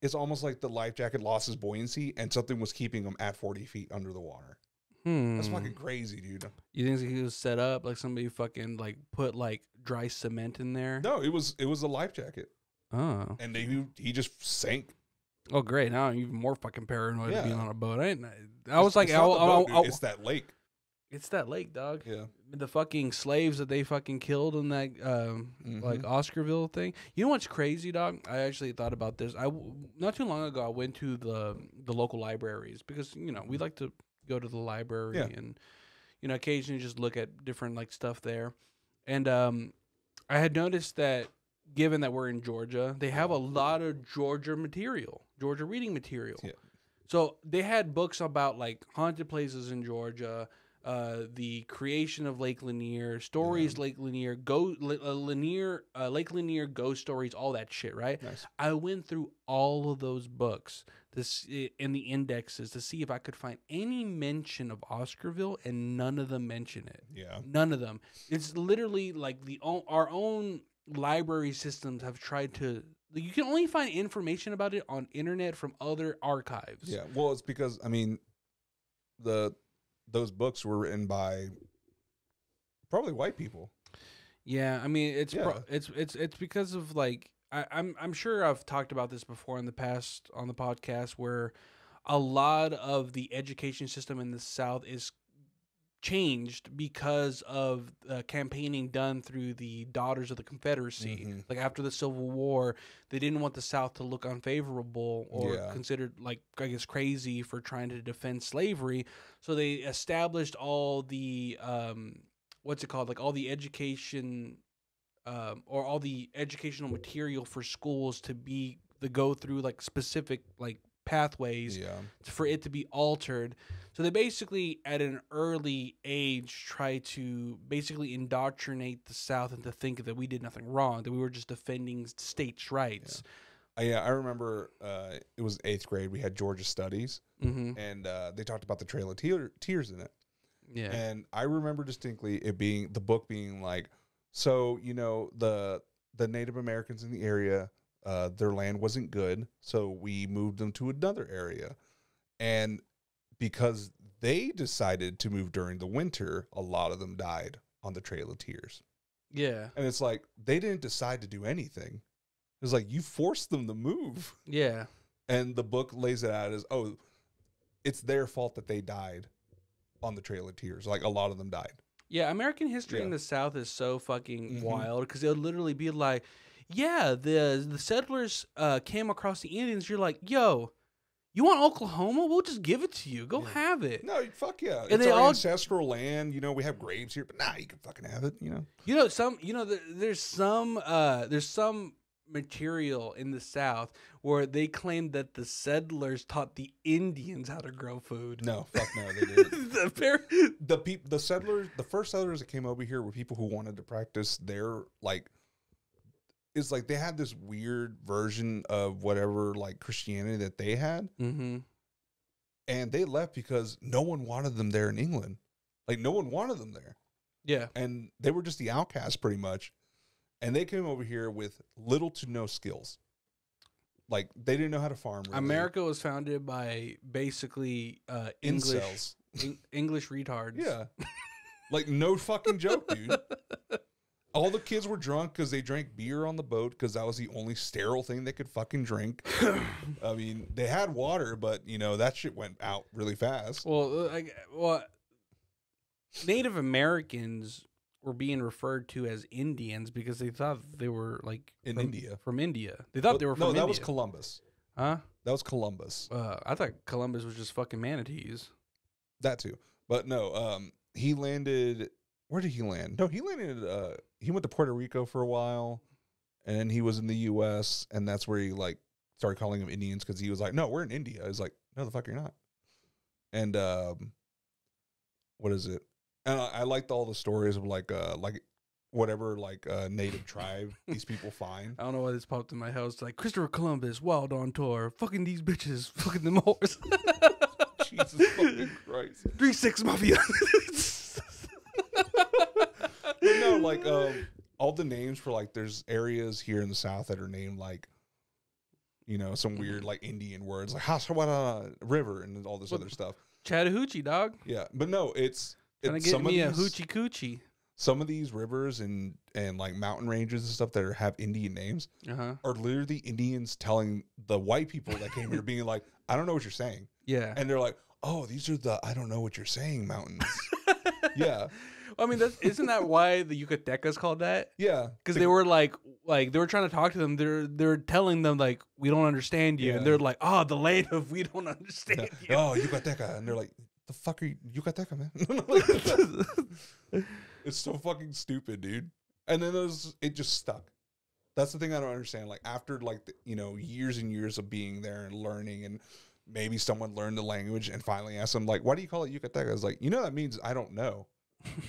it's almost like the life jacket lost his buoyancy, and something was keeping him at forty feet under the water. Hmm. That's fucking crazy, dude. You think he was set up like somebody fucking like put like dry cement in there? No, it was it was a life jacket. Oh, and they he just sank. Oh, great! Now I'm even more fucking paranoid yeah. of being on a boat. I didn't, I was it's, like, it's, I, I, boat, I, I, it's that lake. It's that lake, dog. Yeah, the fucking slaves that they fucking killed in that um, mm-hmm. like Oscarville thing. You know what's crazy, dog? I actually thought about this. I not too long ago I went to the the local libraries because you know we like to. Go to the library yeah. and you know occasionally just look at different like stuff there, and um I had noticed that given that we're in Georgia, they have a lot of Georgia material, Georgia reading material. Yeah. So they had books about like haunted places in Georgia, uh the creation of Lake Lanier, stories mm-hmm. Lake Lanier, go uh, Lanier uh, Lake Lanier ghost stories, all that shit, right? Nice. I went through all of those books. This, in the indexes to see if I could find any mention of Oscarville, and none of them mention it. Yeah, none of them. It's literally like the our own library systems have tried to. You can only find information about it on internet from other archives. Yeah, well, it's because I mean, the those books were written by probably white people. Yeah, I mean it's yeah. pro it's it's it's because of like I, I'm I'm sure I've talked about this before in the past on the podcast, where a lot of the education system in the South is changed because of uh, campaigning done through the Daughters of the Confederacy. Mm-hmm. Like after the Civil War, they didn't want the South to look unfavorable or yeah. considered like, I guess, crazy for trying to defend slavery. So they established all the, um, what's it called? Like all the education um, or all the educational material for schools to be, to go through like specific like pathways yeah. for it to be altered. So they basically, at an early age, try to basically indoctrinate the South into thinking that we did nothing wrong, that we were just defending states' rights. Yeah, uh, yeah I remember uh, it was eighth grade. We had Georgia Studies, mm-hmm. and uh, they talked about the Trail of te Tears in it. Yeah, and I remember distinctly it being the book being like, so you know the the Native Americans in the area, uh, their land wasn't good, so we moved them to another area, and because they decided to move during the winter, a lot of them died on the Trail of Tears. Yeah. And it's like, they didn't decide to do anything. It was like, you forced them to move. Yeah. And the book lays it out as, oh, it's their fault that they died on the Trail of Tears. Like, a lot of them died. Yeah, American history yeah. in the South is so fucking mm-hmm. wild, because it'll literally be like, yeah, the, the settlers uh, came across the Indians. You're like, yo, you want Oklahoma? We'll just give it to you. Go yeah. have it. No, fuck yeah. And it's they our all, ancestral land. You know, we have graves here, but nah, you can fucking have it, you know. You know, some you know, the, there's some uh there's some material in the South where they claim that the settlers taught the Indians how to grow food. No, fuck no, they didn't. the the people the settlers the first settlers that came over here were people who wanted to practice their like it's like they had this weird version of whatever like Christianity that they had. Mm-hmm. And they left because no one wanted them there in England. Like no one wanted them there. Yeah. And they were just the outcasts pretty much. And they came over here with little to no skills. Like they didn't know how to farm. Really. America was founded by basically uh, English, en English retards. Yeah. Like no fucking joke, dude. All the kids were drunk because they drank beer on the boat because that was the only sterile thing they could fucking drink. I mean, they had water, but, you know, that shit went out really fast. Well, I, well, Native Americans were being referred to as Indians because they thought they were, like... In from, India. From India. They thought well, they were from India. No, that India. was Columbus. Huh? That was Columbus. Uh, I thought Columbus was just fucking manatees. That too. But no, um, he landed... Where did he land? No, he landed, uh, he went to Puerto Rico for a while, and then he was in the U S, and that's where he, like, started calling them Indians, because he was like, no, we're in India. I was like, no, the fuck, you're not. And, um, what is it? And I, I liked all the stories of, like, uh, like, whatever, like, uh, native tribe these people find. I don't know why this popped in my head. It's like, Christopher Columbus, wild on tour, fucking these bitches, fucking them whores. Jesus fucking Christ. three six Mafia. But no, like um, all the names for like there's areas here in the South that are named like, you know, some weird like Indian words like Hashawana River and all this well, other stuff. Chattahoochee, dog. Yeah, but no, it's, it's gonna get some me of these, a hoochie coochie. Some of these rivers and and like mountain ranges and stuff that are, have Indian names uh-huh. are literally Indians telling the white people that came here being like, I don't know what you're saying. Yeah, and they're like, oh, these are the I don't know what you're saying mountains. Yeah. I mean, that's, isn't that why the Yucatecas called that? Yeah, because they were like, like they were trying to talk to them. They're they're telling them like, we don't understand you, yeah. and they're like, oh, the land of we don't understand yeah. you. Oh, Yucateca, and they're like, the fuck are you, Yucateca, man? It's so fucking stupid, dude. And then those, it just stuck. That's the thing I don't understand. Like after like the, you know years and years of being there and learning and. Maybe someone learned the language and finally asked them, like, why do you call it Yucateca? I was like, you know, that means I don't know.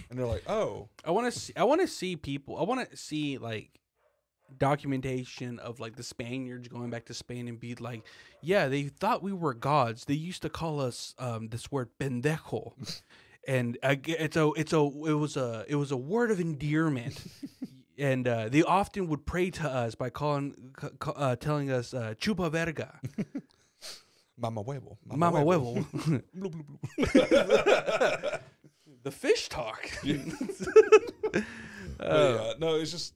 And they're like, oh. I want to see, I want to see people. I want to see, like, documentation of, like, the Spaniards going back to Spain and be like, yeah, they thought we were gods. They used to call us um, this word pendejo. And I, it's a, it's a, it was a, it was a word of endearment. And uh, they often would pray to us by calling, uh, telling us uh, chupa verga. Mama huevo. Mama, Mama huevo. huevo. Blue, blue, blue. The fish talk. Yeah. uh, yeah, no, it's just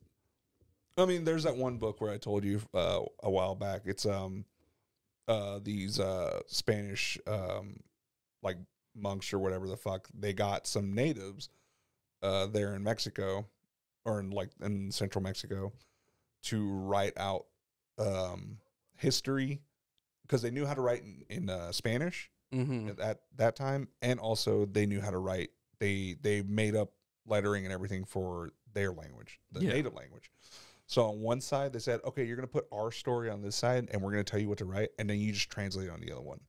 I mean, there's that one book where I told you uh, a while back. It's um, uh, these uh, Spanish um, like monks or whatever the fuck. They got some natives uh, there in Mexico or in like in central Mexico to write out um, history because they knew how to write in, in uh, Spanish mm-hmm. at that time, and also they knew how to write. They they made up lettering and everything for their language, the yeah. native language. So on one side, they said, okay, you're going to put our story on this side, and we're going to tell you what to write, and then you just translate on the other one.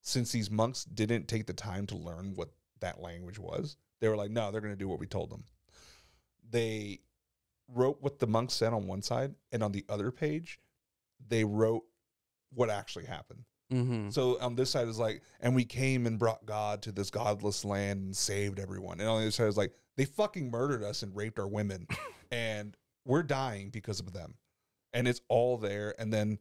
Since these monks didn't take the time to learn what that language was, they were like, no, they're going to do what we told them. They wrote what the monks said on one side, and on the other page, they wrote what actually happened. Mm-hmm. So on this side is like, and we came and brought God to this godless land and saved everyone. And on the other side is like, they fucking murdered us and raped our women, and we're dying because of them. And it's all there. And then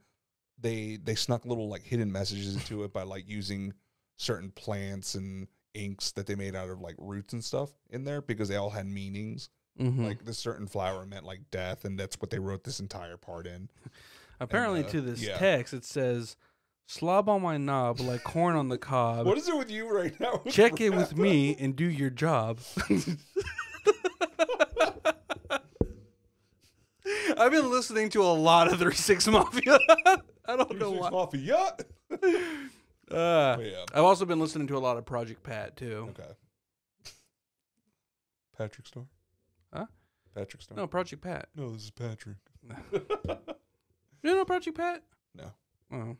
they they snuck little like hidden messages into it by like using certain plants and inks that they made out of like roots and stuff in there because they all had meanings. Mm-hmm. Like this certain flower meant like death, and that's what they wrote this entire part in. Apparently, and, uh, to this yeah. text, it says, "Slob on my knob like corn on the cob." What is it with you right now? Check it with me and do your job. I've been listening to a lot of three six Mafia. I don't know why. Mafia. uh, oh, yeah. I've also been listening to a lot of Project Pat too. Okay. Patrick Star. Huh? Patrick Star. No, Project Pat. No, this is Patrick. You don't know Project Pat? No. Oh. All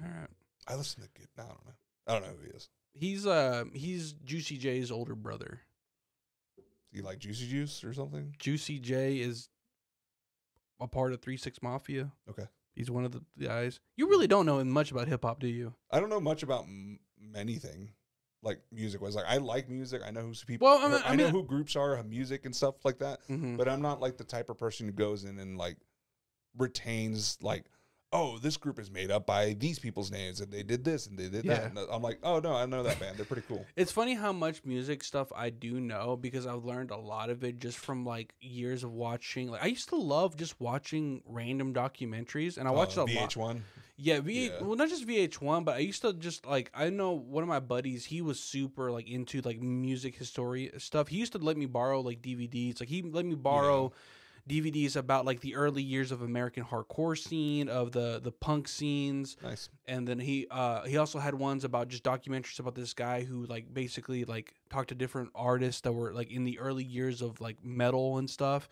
right. I listen to Kid. I don't know. I don't know who he is. He's uh he's Juicy J's older brother. You like Juicy Juice or something? Juicy J is a part of three six Mafia. Okay. He's one of the guys. You really don't know much about hip hop, do you? I don't know much about m anything like music wise. Like I like music. I know who people. Well, I, mean, I know I mean, who groups are, music and stuff like that. Mm-hmm. But I'm not like the type of person who goes in and like retains like, oh, this group is made up by these people's names, and they did this, and they did yeah. that. And I'm like, oh, no, I know that band. They're pretty cool. It's funny how much music stuff I do know because I've learned a lot of it just from, like, years of watching. Like, I used to love just watching random documentaries, and I watched uh, a V H one. Lot. V H one? Yeah, v yeah. Well, not just V H one, but I used to just, like, I know one of my buddies, he was super, like, into, like, music history stuff. He used to let me borrow, like, D V Ds. Like, he let me borrow... Yeah. D V Ds about like the early years of American hardcore scene, of the the punk scenes. Nice. And then he uh he also had ones about just documentaries about this guy who like basically like talked to different artists that were like in the early years of like metal and stuff.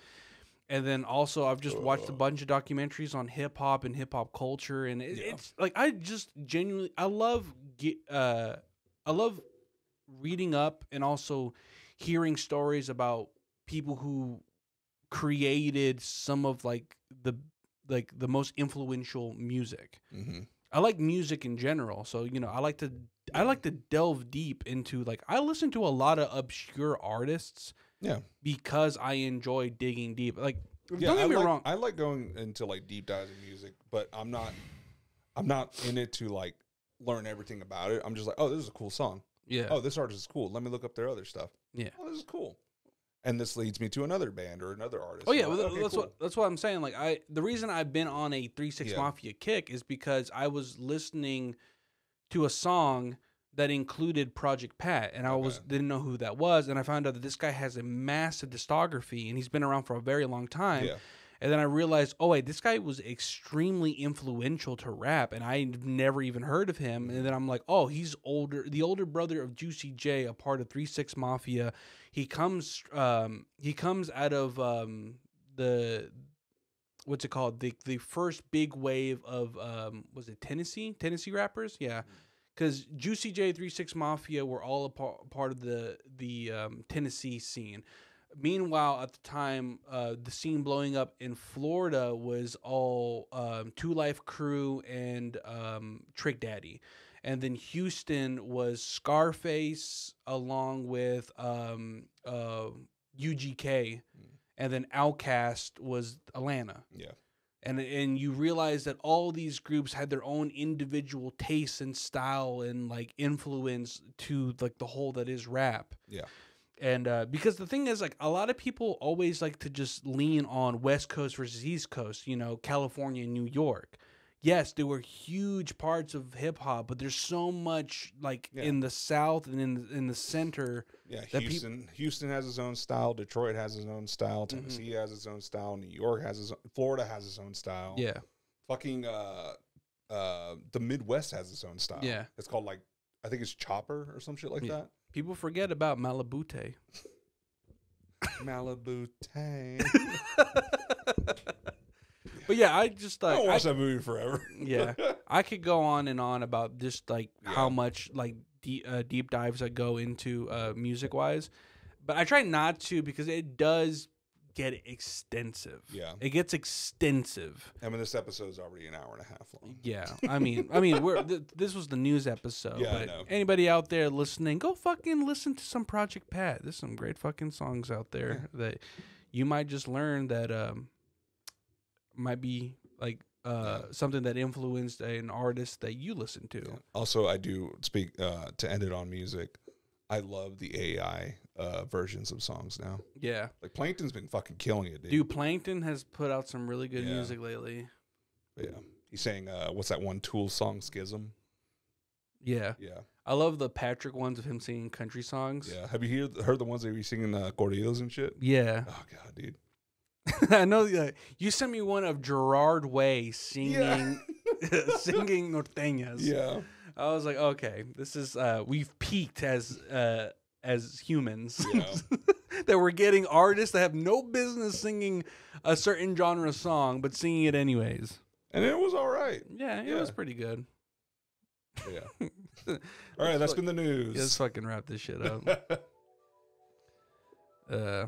And then also I've just uh. watched a bunch of documentaries on hip hop and hip hop culture, and it, yeah. it's like I just genuinely I love get uh I love reading up and also hearing stories about people who created some of like the like the most influential music. Mm-hmm. I like music in general, so you know I like to I like to delve deep into like I listen to a lot of obscure artists. Yeah, because I enjoy digging deep. Like yeah, don't get I me like, wrong, I like going into like deep dives in music, but I'm not I'm not in it to like learn everything about it. I'm just like, oh, this is a cool song. Yeah. Oh, this artist is cool. Let me look up their other stuff. Yeah. Oh, this is cool. And this leads me to another band or another artist. Oh yeah, well, okay, that's cool. what that's what I'm saying. Like I, the reason I've been on a three six yeah. Mafia kick is because I was listening to a song that included Project Pat, and I okay. was didn't know who that was, and I found out that this guy has a massive discography, and he's been around for a very long time. Yeah. And then I realized, oh wait, this guy was extremely influential to rap, and I'd never even heard of him. And then I'm like, oh, he's older, the older brother of Juicy J, a part of three six Mafia. He comes, um, he comes out of um, the, what's it called? The the first big wave of um, was it Tennessee? Tennessee rappers, yeah, because Juicy J, three six Mafia were all a par part of the the um, Tennessee scene. Meanwhile, at the time, uh, the scene blowing up in Florida was all um, Two Life Crew and um, Trick Daddy. And then Houston was Scarface along with um, uh, U G K, and then Outkast was Atlanta. Yeah, and and you realize that all these groups had their own individual tastes and style and like influence to like the whole that is rap. Yeah, And uh, because the thing is, like, a lot of people always like to just lean on West Coast versus East Coast, you know, California and New York. Yes, there were huge parts of hip hop, but there's so much like yeah. in the South and in in the center. Yeah, Houston. Houston has its own style. Detroit has its own style. Tennessee mm-hmm. has its own style. New York has its. Own, Florida has its own style. Yeah. Fucking uh, uh, the Midwest has its own style. Yeah. It's called like I think it's Chopper or some shit like yeah. that. People forget about Malabute. Malabute. But yeah, I just like I watch that movie forever. Yeah, I could go on and on about just like yeah. how much like de uh, deep dives I go into uh, music wise, but I try not to because it does get extensive. Yeah, it gets extensive. I mean, this episode's already an hour and a half long. Yeah, I mean, I mean, we're th this was the news episode. Yeah, but I know. Anybody out there listening, go fucking listen to some Project Pat. There's some great fucking songs out there yeah. that you might just learn that. Um, might be like uh yeah. something that influenced an artist that you listen to. Yeah. Also, I do speak uh to end it on music. I love the A I uh versions of songs now. Yeah. Like Plankton's been fucking killing it, dude. Dude, Plankton has put out some really good yeah. music lately. Yeah. He's saying uh what's that one Tool song, Schism? Yeah. Yeah. I love the Patrick ones of him singing country songs. Yeah. Have you heard, heard the ones that he's singing uh, corridos and shit? Yeah. Oh god, dude. I know uh, you sent me one of Gerard Way singing yeah. singing norteñas. Yeah, I was like, okay, this is uh, we've peaked as uh, as humans yeah. that we're getting artists that have no business singing a certain genre song, but singing it anyways. And it was all right. Yeah, it yeah. was pretty good. Yeah. all right, let's that's been the news. Yeah, let's fucking wrap this shit up. uh.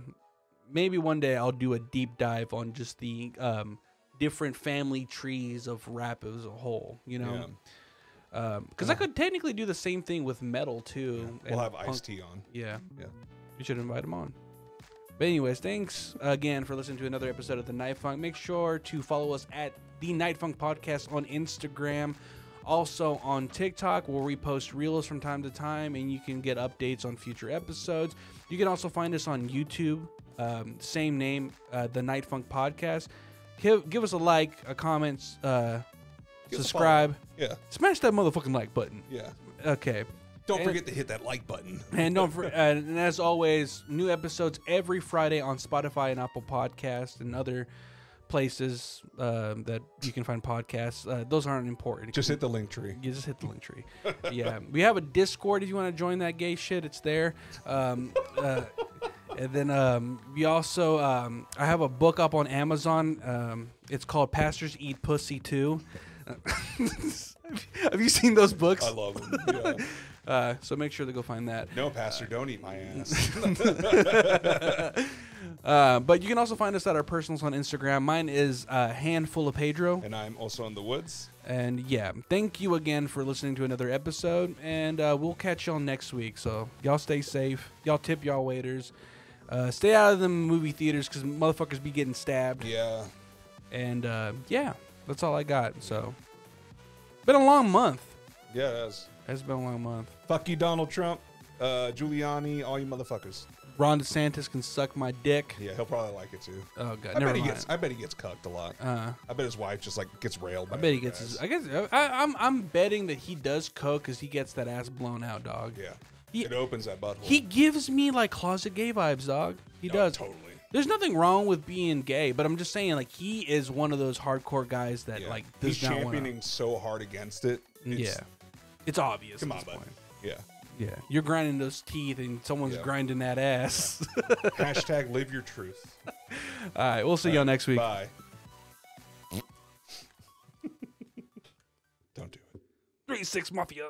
Maybe one day I'll do a deep dive on just the um, different family trees of rap as a whole, you know? Because yeah. um, yeah. I could technically do the same thing with metal, too. Yeah. We'll have Ice-T on. Yeah. yeah. You should invite him on. But anyways, thanks again for listening to another episode of The Night Funk. Make sure to follow us at The Night Funk Podcast on Instagram. Also on TikTok, where we post reels from time to time, and you can get updates on future episodes. You can also find us on YouTube. Um, same name, uh, The Night Funk Podcast. Give, give us a like, a comment, uh, subscribe. Yeah. Smash that motherfucking like button. Yeah. Okay. Don't and, forget to hit that like button. And don't for, uh, and as always, new episodes every Friday on Spotify and Apple Podcasts and other places uh, that you can find podcasts. Uh, those aren't important. Just hit the link tree. You just hit the link tree. Yeah. We have a Discord if you want to join that gay shit. It's there. Um, uh, And then um, we also, um, I have a book up on Amazon. Um, it's called Pastors Eat Pussy Too. Have you seen those books? I love them. Yeah. uh, so make sure to go find that. No, Pastor, uh, don't eat my ass. uh, but you can also find us at our personals on Instagram. Mine is uh, Handful of Pedro. And I'm also in the woods. And yeah, thank you again for listening to another episode. And uh, we'll catch y'all next week. So y'all stay safe. Y'all tip y'all waiters. Uh, stay out of the movie theaters because motherfuckers be getting stabbed. Yeah. And, uh, yeah, that's all I got. So, been a long month. Yeah, it has. It's been a long month. Fuck you, Donald Trump, uh, Giuliani, all you motherfuckers. Ron DeSantis can suck my dick. Yeah, he'll probably like it, too. Oh, God. I, never bet, he gets, I bet he gets cucked a lot. Uh, I bet his wife just, like, gets railed by I bet he gets his, I guess I, I'm, I'm betting that he does coke because he gets that ass blown out, dog. Yeah. He, it opens that butthole. He gives me like closet gay vibes, dog. He no, does. Totally. There's nothing wrong with being gay, but I'm just saying, like, he is one of those hardcore guys that yeah. like does he's not championing wanna... so hard against it. It's... Yeah, it's obvious. Come on, buddy. Yeah, yeah. You're grinding those teeth, and someone's yeah. grinding that ass. Yeah. Hashtag live your truth. All right, we'll see y'all all right, next week. Bye. Don't do it. Three six mafia.